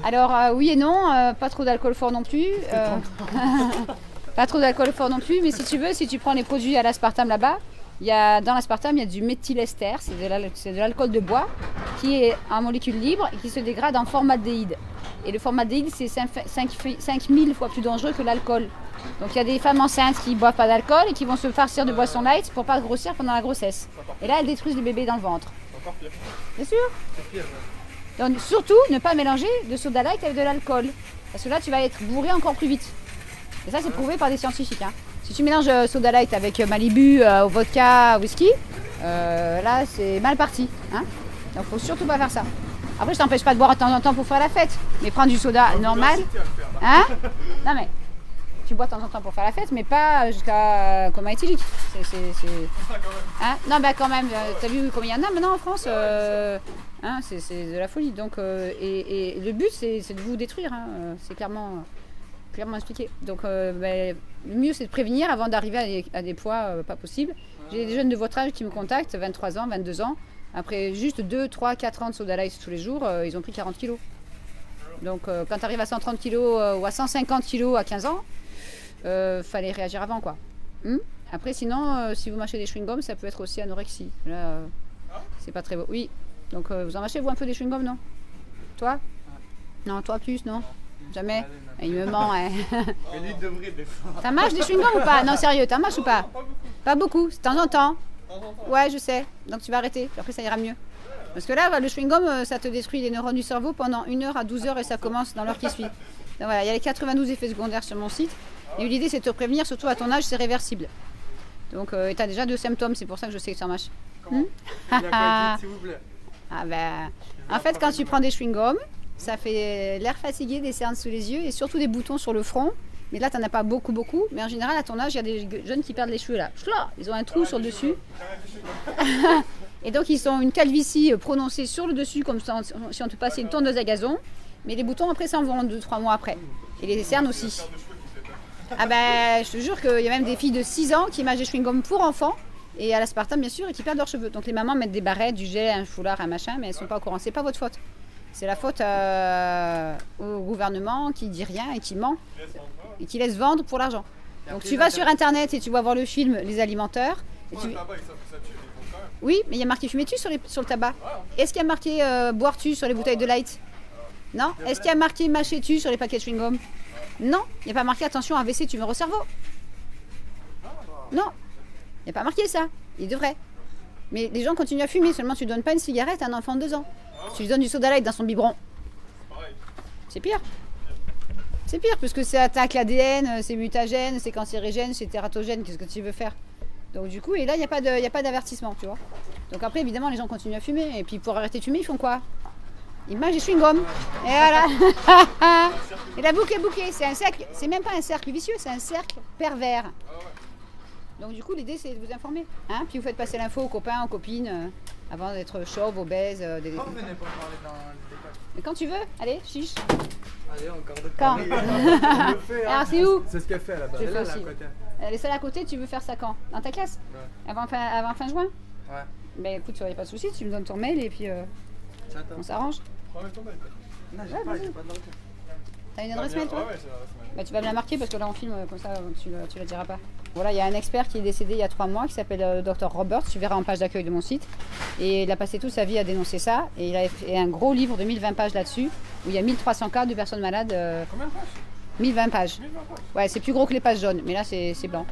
Alors, oui et non, pas trop d'alcool fort non plus. Pas trop d'alcool fort non plus, mais si tu veux, si tu prends les produits à l'aspartame là-bas, dans l'aspartame, il y a du méthylester, c'est de l'alcool de bois, qui est en molécule libre et qui se dégrade en formaldéhyde. Et le formaldéhyde, c'est 5000 fois plus dangereux que l'alcool. Donc il y a des femmes enceintes qui ne boivent pas d'alcool et qui vont se farcir de boissons light pour ne pas grossir pendant la grossesse. Et là, elles détruisent les bébés dans le ventre. Encore pire. Bien sûr. Pire, ouais. Donc surtout, ne pas mélanger de soda light avec de l'alcool. Parce que là, tu vas être bourré encore plus vite. Et ça, c'est prouvé par des scientifiques. Hein. Si tu mélanges soda light avec Malibu, vodka, whisky, là c'est mal parti. Hein, donc faut surtout pas faire ça. Après je t'empêche pas de boire de temps en temps pour faire la fête, mais prendre du soda normal. Hein? Non mais tu bois de temps en temps pour faire la fête, mais pas jusqu'à coma éthylique. Hein? Non bah quand même, t'as vu combien il y en a maintenant en France? Hein, c'est de la folie. Donc et le but c'est de vous détruire. Hein. C'est clairement expliqué. Donc le mieux c'est de prévenir avant d'arriver à des poids pas possibles. J'ai des jeunes de votre âge qui me contactent, 23 ans, 22 ans, après juste 2, 3, 4 ans de soda light tous les jours, ils ont pris 40 kilos. Donc quand tu arrives à 130 kilos ou à 150 kilos à 15 ans, fallait réagir avant quoi. Après sinon, si vous mâchez des chewing-gums, ça peut être aussi anorexie. Là, c'est pas très beau. Oui, donc vous en mâchez vous un peu des chewing-gums, non? Toi? Non, toi plus, non? Jamais. Il me ment, hein. T'en mâches des chewing-gums ou pas? Non, sérieux, t'en mâches ou pas? Pas beaucoup, de temps en temps. Ouais, je sais. Donc tu vas arrêter, après ça ira mieux. Parce que là, le chewing-gum, ça te détruit les neurones du cerveau pendant 1 heure à 12 heures et ça commence dans l'heure qui suit. Donc voilà, il y a les 92 effets secondaires sur mon site. Et l'idée, c'est de te prévenir, surtout à ton âge, c'est réversible. Donc, et t'as déjà 2 symptômes, c'est pour ça que je sais que t'en mâches. Comment? S'il vous plaît. Ah ben, en fait, quand tu prends des chewing-gums, ça fait l'air fatigué, des cernes sous les yeux et surtout des boutons sur le front. Mais là, tu n'en as pas beaucoup. Mais en général, à ton âge, il y a des jeunes qui perdent les cheveux là. Ils ont un trou sur le dessus. Et donc, ils ont une calvitie prononcée sur le dessus, comme si on te passait une tondeuse à gazon. Mais les boutons, après, ça en vend 2-3 mois après. Et les cernes aussi. Ah ben, je te jure qu'il y a même des filles de 6 ans qui mangent des chewing-gums pour enfants, et à l'aspartame, bien sûr, et qui perdent leurs cheveux. Donc les mamans mettent des barrettes, du gel, un foulard, un machin, mais elles ne sont pas au courant. C'est pas votre faute. C'est la faute au gouvernement qui dit rien et qui ment, et qui laisse vendre pour l'argent. Donc tu vas sur Internet et tu vas voir le film Les Alimenteurs. Et tu... Oui, mais il y a marqué fumer-tu sur le tabac. Est-ce qu'il y a marqué boire-tu sur les bouteilles de light? Non. Est-ce qu'il y a marqué mâcher-tu sur les paquets de chewing-gum? Non. Il n'y a pas marqué attention, AVC, tumeur au cerveau. Non. Il n'y a pas marqué ça. Il devrait. Mais les gens continuent à fumer. Seulement, tu ne donnes pas une cigarette à un enfant de 2 ans. Tu lui donnes du soda light dans son biberon. C'est pire. C'est pire, parce que ça attaque l'ADN, c'est mutagène, c'est cancérigène, c'est tératogène. Qu'est-ce que tu veux faire? Donc du coup, et là, il n'y a pas d'avertissement, tu vois. Donc après, évidemment, les gens continuent à fumer. Et puis, pour arrêter de fumer, ils font quoi? Ils mangent des chewing-gums. Et voilà. Et la boucle est bouclée. C'est un cercle. C'est même pas un cercle vicieux, c'est un cercle pervers. Donc du coup, l'idée, c'est de vous informer. Hein, puis vous faites passer l'info aux copains, aux copines, avant d'être chauve, obèse. Des... Quand vous venez pour parler dans le détail. Quand tu veux. Allez, chiche. Allez, encore de Paris. Quand fait, alors, c'est où? C'est ce qu'elle fait là-bas. Elle est là, à côté. Elle est seule à côté, tu veux faire ça quand? Dans ta classe? Ouais. Avant fin juin? Ouais. Ben écoute, il n'y a pas de souci, tu me donnes ton mail et puis on s'arrange. Prends ton mail. Non, j'ai pas, pas de mail. T'as une adresse mail toi? Ouais, c'est l'adresse mail. Bah, tu vas me la marquer parce que là on filme comme ça, tu la diras pas. Voilà, il y a un expert qui est décédé il y a 3 mois qui s'appelle le Dr Roberts, tu verras en page d'accueil de mon site. Et il a passé toute sa vie à dénoncer ça. Et il a fait un gros livre de 1020 pages là-dessus où il y a 1300 cas de personnes malades. Combien de pages? 1020 pages. Ouais, c'est plus gros que les pages jaunes, mais là c'est blanc.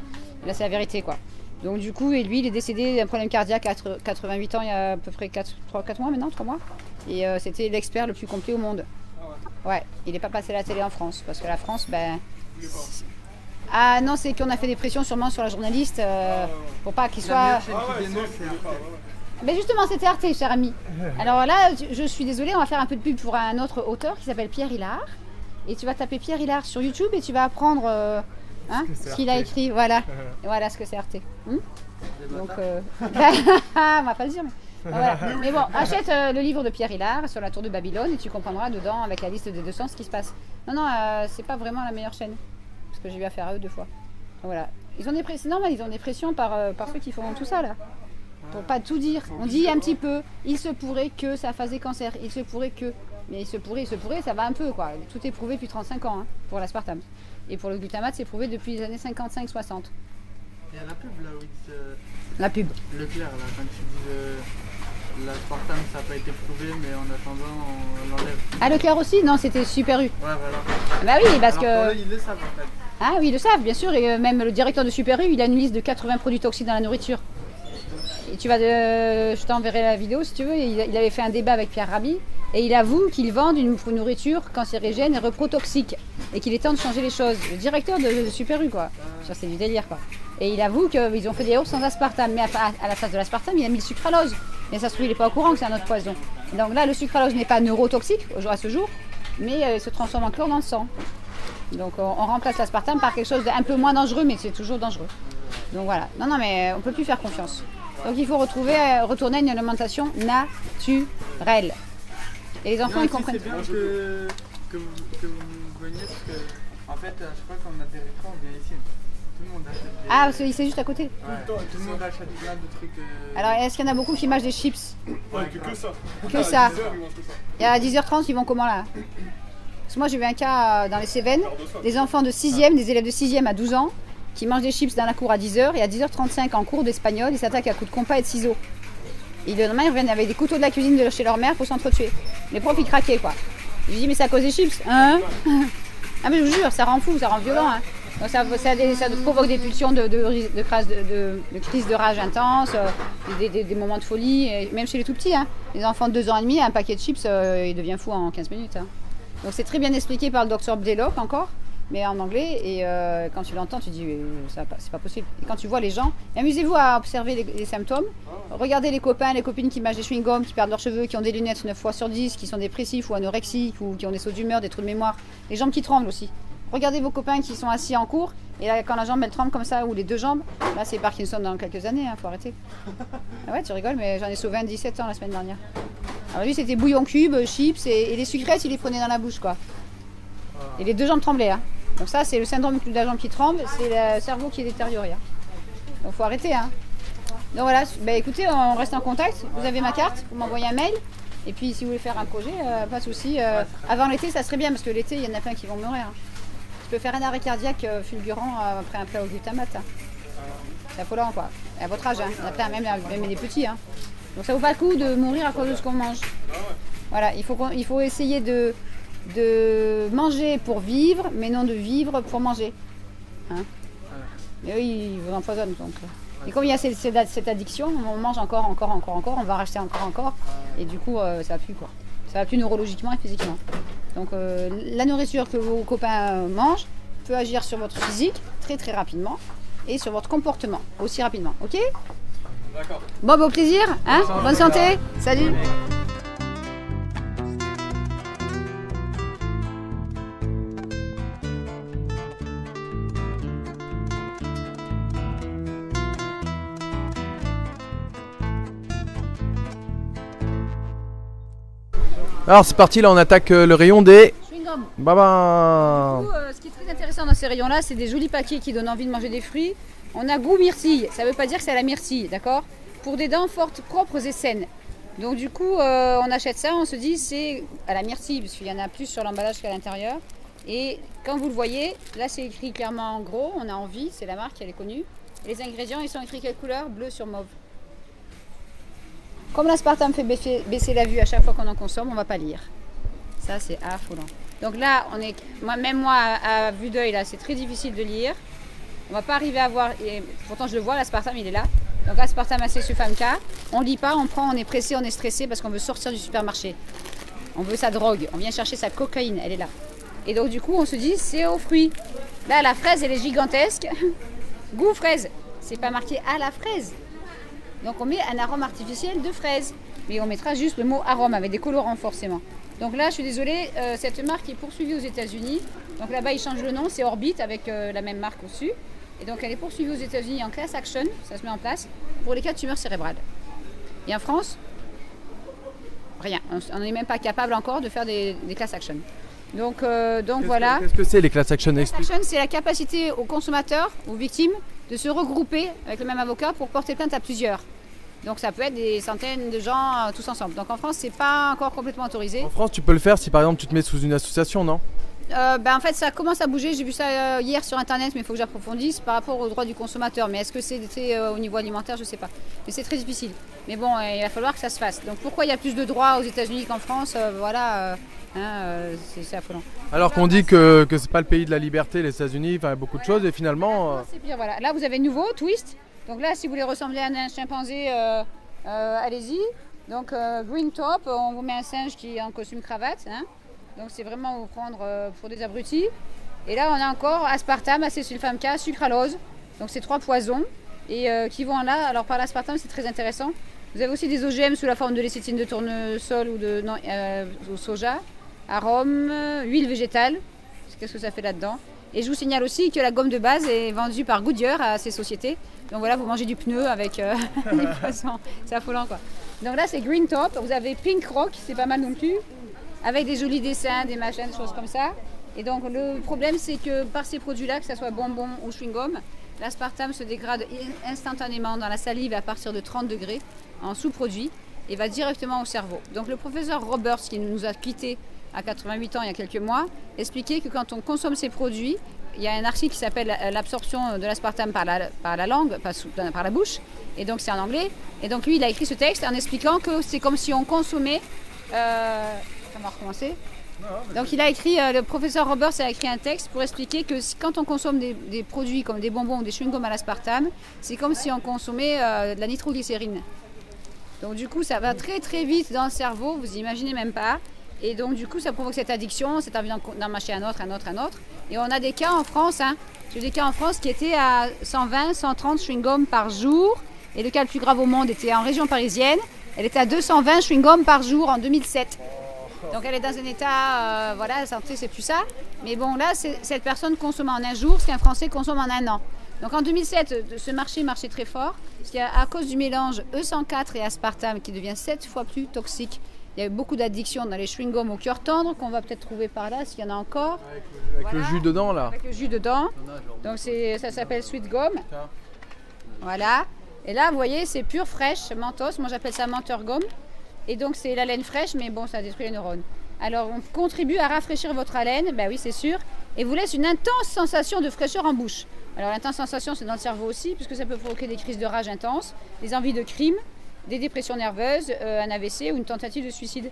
Là c'est la vérité quoi. Donc du coup, et lui, il est décédé d'un problème cardiaque à 88 ans il y a à peu près 4 mois maintenant, 3 mois. Et c'était l'expert le plus complet au monde. Ouais, il n'est pas passé à la télé en France, parce que la France, ben... Ah non, c'est qu'on a fait des pressions sûrement sur la journaliste, pour pas qu'il soit... Mais justement, c'était Arte, cher ami. Alors là, je suis désolée, on va faire un peu de pub pour un autre auteur qui s'appelle Pierre Hillard. Et tu vas taper Pierre Hillard sur YouTube et tu vas apprendre hein, ce qu'il a écrit. Voilà, voilà ce que c'est Arte. Donc, on va pas le dire, mais... Voilà. Mais bon, achète le livre de Pierre Hillard sur la tour de Babylone et tu comprendras dedans avec la liste des 200 ce qui se passe. Non, non, c'est pas vraiment la meilleure chaîne. Parce que j'ai eu affaire à eux 2 fois. Voilà. Ils ont des pressions, normal, ils ont des pressions par ceux qui font tout ça là. Pour pas tout dire. On dit un petit peu, il se pourrait que ça fasse des cancers, il se pourrait que. Mais il se pourrait, ça va un peu quoi. Tout est prouvé depuis 35 ans hein, pour l'aspartame. Et pour le glutamate, c'est prouvé depuis les années 55-60. Il y a la pub là où ils se... La pub. Leclerc là, quand tu dis... L'aspartame, ça n'a pas été prouvé, mais en attendant, on l'enlève. Ah, Leclerc aussi? Non, c'était Super U. Ouais, voilà. Bah oui, parce alors, que... Pour eux, ils le savent, en fait. Ah oui, ils le savent, bien sûr. Et même le directeur de Super U, il a une liste de 80 produits toxiques dans la nourriture. Et tu vas... Je t'enverrai la vidéo, si tu veux. Il avait fait un débat avec Pierre Rabhi. Et il avoue qu'ils vendent une nourriture cancérigène et reprotoxique. Et qu'il est temps de changer les choses. Le directeur de Super U, quoi. C'est du délire, quoi. Et il avoue qu'ils ont fait des yaourts sans aspartame. Mais à la place de l'aspartame, il a mis le sucralose. Mais ça se trouve, il n'est pas au courant que c'est un autre poison. Donc là, le sucralose n'est pas neurotoxique à ce jour, mais il se transforme en chlore dans le sang. Donc on remplace l'aspartame par quelque chose d'un peu moins dangereux, mais c'est toujours dangereux. Donc voilà. Non, non, mais on ne peut plus faire confiance. Donc il faut retourner à une alimentation naturelle. Et les enfants, ils comprennent. C'est bien que vous veniez, parce que, en fait, je crois qu'on a des récords, on vient ici. Tout le monde achète des... Ah, parce que c'est juste à côté. Ouais. Tout le monde achète plein de trucs. Alors, est-ce qu'il y en a beaucoup qui mangent des chips? Ouais, que ça. Que ça. Et à 10h30, ils vont comment là? Parce que moi, j'ai eu un cas dans les Cévennes, des enfants de 6e, des élèves de 6e à 12 ans, qui mangent des chips dans la cour à 10h, et à 10h35, en cours d'espagnol, ils s'attaquent à coups de compas et de ciseaux. Et le lendemain, ils reviennent avec des couteaux de la cuisine de chez leur mère pour s'entretuer. Les profs, ils craquaient, quoi. Je dis, mais c'est à cause des chips, hein? Ah, mais je vous jure, ça rend fou, ça rend violent, hein. Donc ça provoque des pulsions de crise de rage intense, des moments de folie, et même chez les tout petits. Hein. Les enfants de 2 ans et demi, un paquet de chips, ils deviennent fous en 15 minutes. Hein. Donc c'est très bien expliqué par le Dr Blaylock encore, mais en anglais. Et quand tu l'entends, tu dis c'est pas possible. Et quand tu vois les gens, amusez-vous à observer les symptômes. Regardez les copains, les copines qui mangent des chewing-gums, qui perdent leurs cheveux, qui ont des lunettes 9 fois sur 10, qui sont dépressifs ou anorexiques, ou qui ont des sauts d'humeur, des trous de mémoire, les jambes qui tremblent aussi. Regardez vos copains qui sont assis en cours, et là, quand la jambe elle tremble comme ça, ou les 2 jambes, là c'est Parkinson dans quelques années, hein, faut arrêter. Ah ouais, tu rigoles, mais j'en ai sauvé un de 17 ans la semaine dernière. Alors lui, c'était bouillon cube, chips et les sucrettes, il les prenait dans la bouche, quoi. Et les deux jambes tremblaient, hein. Donc ça, c'est le syndrome de la jambe qui tremble, c'est le cerveau qui est détérioré. Hein. Donc faut arrêter, hein. Donc voilà, bah, écoutez, on reste en contact. Vous avez ma carte, vous m'envoyez un mail. Et puis si vous voulez faire un projet, pas de souci. Avant l'été, ça serait bien, parce que l'été, il y en a plein qui vont mourir. Hein. Tu peux faire un arrêt cardiaque fulgurant après un plat au glutamate. Hein. C'est affolant, quoi. À votre âge, hein. Il y en a plein, même des petits. Hein. Donc ça vaut pas le coup de mourir à cause de ce qu'on mange. Voilà, il faut essayer de manger pour vivre, mais non de vivre pour manger. Hein. Mais eux, ils vous empoisonnent, donc. Et comme il y a cette addiction, on mange encore, on va racheter encore, et du coup, ça va plus, quoi. Ça va plus neurologiquement et physiquement. Donc, la nourriture que vos copains mangent peut agir sur votre physique très très rapidement et sur votre comportement aussi rapidement, ok? D'accord. Bon, au plaisir, hein? Bonne santé, salut! Alors c'est parti, là on attaque le rayon des chewing-gums. Bah. Ce qui est très intéressant dans ces rayons-là, c'est des jolis paquets qui donnent envie de manger des fruits. On a goût myrtille, ça ne veut pas dire que c'est à la myrtille, d'accord? Pour des dents fortes, propres et saines. Donc du coup, on achète ça, on se dit c'est à la myrtille, parce qu'il y en a plus sur l'emballage qu'à l'intérieur. Et quand vous le voyez, là c'est écrit clairement en gros, on a envie, c'est la marque, elle est connue. Et les ingrédients, ils sont écrits quelle couleur? Bleu sur mauve. Comme l'aspartame fait baisser la vue à chaque fois qu'on en consomme, on ne va pas lire. Ça, c'est affolant. Donc là, on est, moi, à vue d'œil, là, c'est très difficile de lire. On ne va pas arriver à voir. Et pourtant, je le vois, l'aspartame, il est là. Donc aspartame acésulfame-K. On ne lit pas, on prend, on est pressé, on est stressé parce qu'on veut sortir du supermarché. On veut sa drogue. On vient chercher sa cocaïne, elle est là. Et donc, du coup, on se dit, c'est aux fruits. Là, la fraise, elle est gigantesque. Goût fraise. C'est pas marqué à la fraise. Donc on met un arôme artificiel de fraise, mais on mettra juste le mot arôme avec des colorants forcément. Donc là, je suis désolée, cette marque est poursuivie aux États-Unis. Donc là-bas, ils changent le nom, c'est Orbit avec la même marque au-dessus. Et donc elle est poursuivie aux États-Unis en class action, ça se met en place, pour les cas de tumeurs cérébrales. Et en France, rien, on n'est même pas capable encore de faire des class action. Donc voilà. Qu'est-ce que c'est les class action? Les class action, c'est la capacité aux consommateurs, aux victimes, de se regrouper avec le même avocat pour porter plainte à plusieurs. Donc ça peut être des centaines de gens tous ensemble. Donc en France, c'est pas encore complètement autorisé. En France, tu peux le faire si par exemple tu te mets sous une association, non? En fait, ça commence à bouger. J'ai vu ça hier sur Internet, mais il faut que j'approfondisse par rapport aux droits du consommateur. Mais est-ce que c'est au niveau alimentaire? Je ne sais pas. Mais c'est très difficile. Mais bon, il va falloir que ça se fasse. Donc pourquoi il y a plus de droits aux États-Unis qu'en France? Voilà. C'est affolant. Alors qu'on dit que c'est pas le pays de la liberté, les États-Unis, enfin beaucoup de choses, et finalement. C'est pire, voilà. Là, vous avez nouveau twist. Donc là, si vous voulez ressembler à un chimpanzé, allez-y. Donc green top, on vous met un singe qui est en costume cravate. Hein. Donc c'est vraiment vous prendre pour des abrutis. Et là, on a encore aspartame, acésulfame-K, sucralose. Donc c'est trois poisons et qui vont là. Alors par l'aspartame, c'est très intéressant. Vous avez aussi des OGM sous la forme de lécithine de tournesol ou de au soja. Arôme, huile végétale, qu'est-ce que ça fait là-dedans? Et je vous signale aussi que la gomme de base est vendue par Goodyear à ces sociétés. Donc voilà, vous mangez du pneu avec des poissons, c'est affolant quoi. Donc là c'est Green Top, vous avez Pink Rock, c'est pas mal non plus, avec des jolis dessins, des machins, des choses comme ça. Et donc le problème c'est que par ces produits-là, que ce soit bonbon ou chewing-gum, l'aspartame se dégrade instantanément dans la salive à partir de 30 degrés en sous-produit et va directement au cerveau. Donc le professeur Roberts qui nous a quittés à 88 ans il y a quelques mois, expliquait que quand on consomme ces produits, il y a un article qui s'appelle l'absorption de l'aspartame par la langue, par la bouche, et donc c'est en anglais. Et donc lui, il a écrit ce texte en expliquant que c'est comme si on consommait... on va recommencer. Donc il a écrit, le professeur Roberts a écrit un texte pour expliquer que quand on consomme des produits comme des bonbons ou des chewing-gums à l'aspartame, c'est comme si on consommait de la nitroglycérine. Donc du coup, ça va très très vite dans le cerveau, vous imaginez même pas. Et donc du coup ça provoque cette addiction, cette envie d'en mâcher un autre. Et on a des cas en France, hein. J'ai des cas en France qui étaient à 120, 130 chewing-gums par jour. Et le cas le plus grave au monde était en région parisienne. Elle était à 220 chewing-gums par jour en 2007. Donc elle est dans un état, voilà, la santé c'est plus ça. Mais bon là, cette personne consomme en un jour ce qu'un Français consomme en un an. Donc en 2007, ce marché marchait très fort. Parce qu'à cause du mélange E104 et aspartame qui devient 7 fois plus toxique Il y a eu beaucoup d'addictions dans les chewing-gums au cœur tendre qu'on va peut-être trouver par là, s'il y en a encore. Avec le jus dedans, là. Avec le jus dedans. Donc ça s'appelle sweet gum. Voilà. Et là, vous voyez, c'est pur, fraîche, mentos. Moi, j'appelle ça menteur gomme. Et donc, c'est la laine fraîche, mais bon, ça détruit les neurones. Alors, on contribue à rafraîchir votre haleine, ben oui, c'est sûr, et vous laisse une intense sensation de fraîcheur en bouche. Alors, l'intense sensation, c'est dans le cerveau aussi, puisque ça peut provoquer des crises de rage intenses, des envies de crime, des dépressions nerveuses, un AVC ou une tentative de suicide.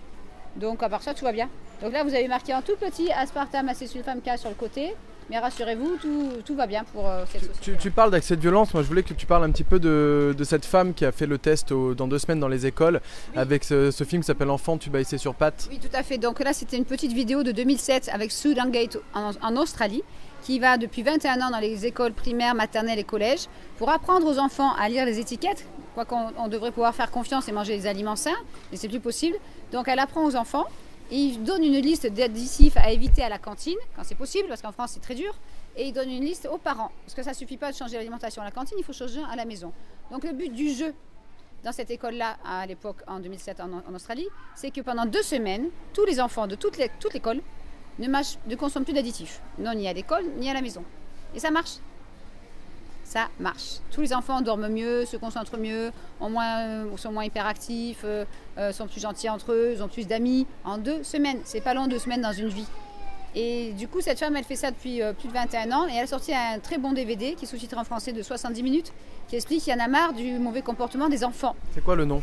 Donc, à part ça, tout va bien. Donc là, vous avez marqué en tout petit aspartame acésulfame K sur le côté. Mais rassurez-vous, tout va bien pour cette société. Tu parles d'accès de violence. Moi, je voulais que tu parles un petit peu de cette femme qui a fait le test dans 2 semaines dans les écoles, oui, avec ce film qui s'appelle « Enfant, tu baissais sur pattes ». Oui, tout à fait. Donc là, c'était une petite vidéo de 2007 avec Sue Dengate en Australie, qui va depuis 21 ans dans les écoles primaires, maternelles et collèges pour apprendre aux enfants à lire les étiquettes. Quoique on devrait pouvoir faire confiance et manger des aliments sains, mais c'est plus possible. Donc, elle apprend aux enfants. Et il donne une liste d'additifs à éviter à la cantine, quand c'est possible, parce qu'en France c'est très dur. Et il donne une liste aux parents, parce que ça ne suffit pas de changer l'alimentation à la cantine, il faut changer à la maison. Donc le but du jeu dans cette école-là, à l'époque en 2007 en Australie, c'est que pendant 2 semaines, tous les enfants de toute l'école ne consomment plus d'additifs, non ni à l'école, ni à la maison. Et ça marche. Ça marche. Tous les enfants dorment mieux, se concentrent mieux, sont moins hyperactifs, sont plus gentils entre eux, ont plus d'amis. En 2 semaines, c'est pas long, 2 semaines dans une vie. Et du coup, cette femme, elle fait ça depuis plus de 21 ans et elle a sorti un très bon DVD qui est sous-titré en français de 70 minutes qui explique qu'il y en a marre du mauvais comportement des enfants. C'est quoi le nom ?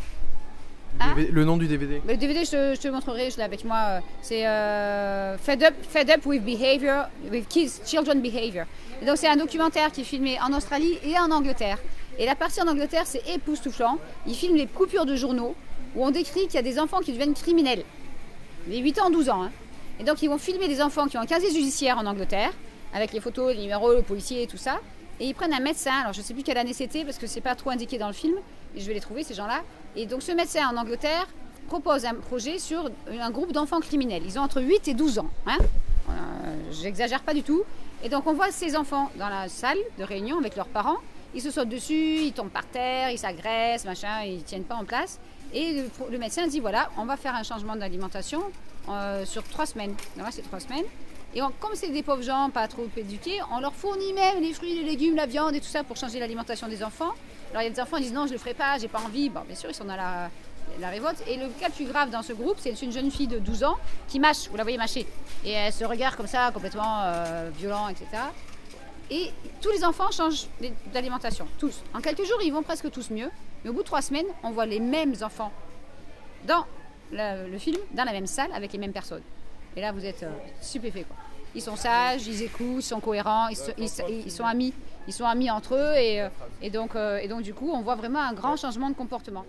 Le nom du DVD. Le DVD, je te montrerai, je l'ai avec moi. C'est Fed Up with Kids, Children Behavior. Et donc c'est un documentaire qui est filmé en Australie et en Angleterre. Et la partie en Angleterre, c'est époustouflant. Ils filment les coupures de journaux où on décrit qu'il y a des enfants qui deviennent criminels. Les 8 ans, 12 ans. Hein. Et donc ils vont filmer des enfants qui ont un casier judiciaire en Angleterre, avec les photos, les numéros, le policier et tout ça. Et ils prennent un médecin, alors je ne sais plus quelle année c'était parce que c'est pas trop indiqué dans le film, et je vais les trouver ces gens-là. Et donc ce médecin en Angleterre propose un projet sur un groupe d'enfants criminels. Ils ont entre 8 et 12 ans, hein, j'exagère pas du tout. Et donc on voit ces enfants dans la salle de réunion avec leurs parents, ils se sautent dessus, ils tombent par terre, ils s'agressent, machin, ils tiennent pas en place. Et le médecin dit voilà, on va faire un changement d'alimentation sur 3 semaines. Là, c'est 3 semaines. Et comme c'est des pauvres gens pas trop éduqués, on leur fournit même les fruits, les légumes, la viande et tout ça pour changer l'alimentation des enfants. Alors il y a des enfants qui disent non, je ne le ferai pas, j'ai pas envie. Bon, bien sûr, ils sont dans la révolte. Et le cas le plus grave dans ce groupe, c'est une jeune fille de 12 ans qui mâche, vous la voyez mâcher. Et elle se regarde comme ça, complètement violent, etc. Et tous les enfants changent d'alimentation, tous. En quelques jours, ils vont presque tous mieux. Mais au bout de 3 semaines, on voit les mêmes enfants dans le film, dans la même salle, avec les mêmes personnes. Et là, vous êtes stupéfait, quoi. Ils sont sages, ils écoutent, ils sont cohérents, ils sont amis entre eux et donc du coup, on voit vraiment un grand changement de comportement.